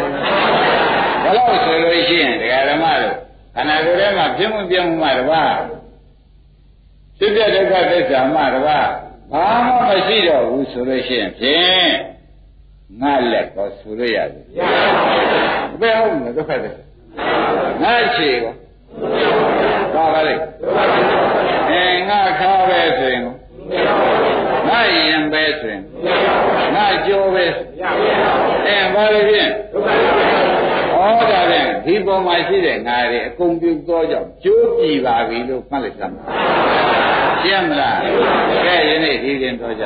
ယ်လိုဆိုလို့ရှိရင်ဒကာဓမ္မတို့ခန္ဓာကိုယ်ထဲမှာဖြစ်မှုပြမှုမှတပါးဖြစ်ပြဒုက္ခသစ္စာမှတပါးဘာမှမရှိတော့ဘူးဆိုလို့ရှိရင်ဖြင့်ငါလက်ကိုဆိုလို့ရတယ်ဘယ်ဟုတ်မလဲဒုက္ခသစ္စာငါချေကိုပါပါလေငါခါပဲဆိုရင်ငါရင်ပဲဆိုရင်ငါကြောပဲဘာလို့ဖြင့်ဩဒါဖြင့်ဒီပုံမှာရှိတဲ့ငါတွေအကုန်ပြုသောကြောင့်ကျိုးပြီပါပြီလို့မှတ်လိုက်သမှာရှင်းမလားကဲယနေ့ဒီရင်တော့ကြ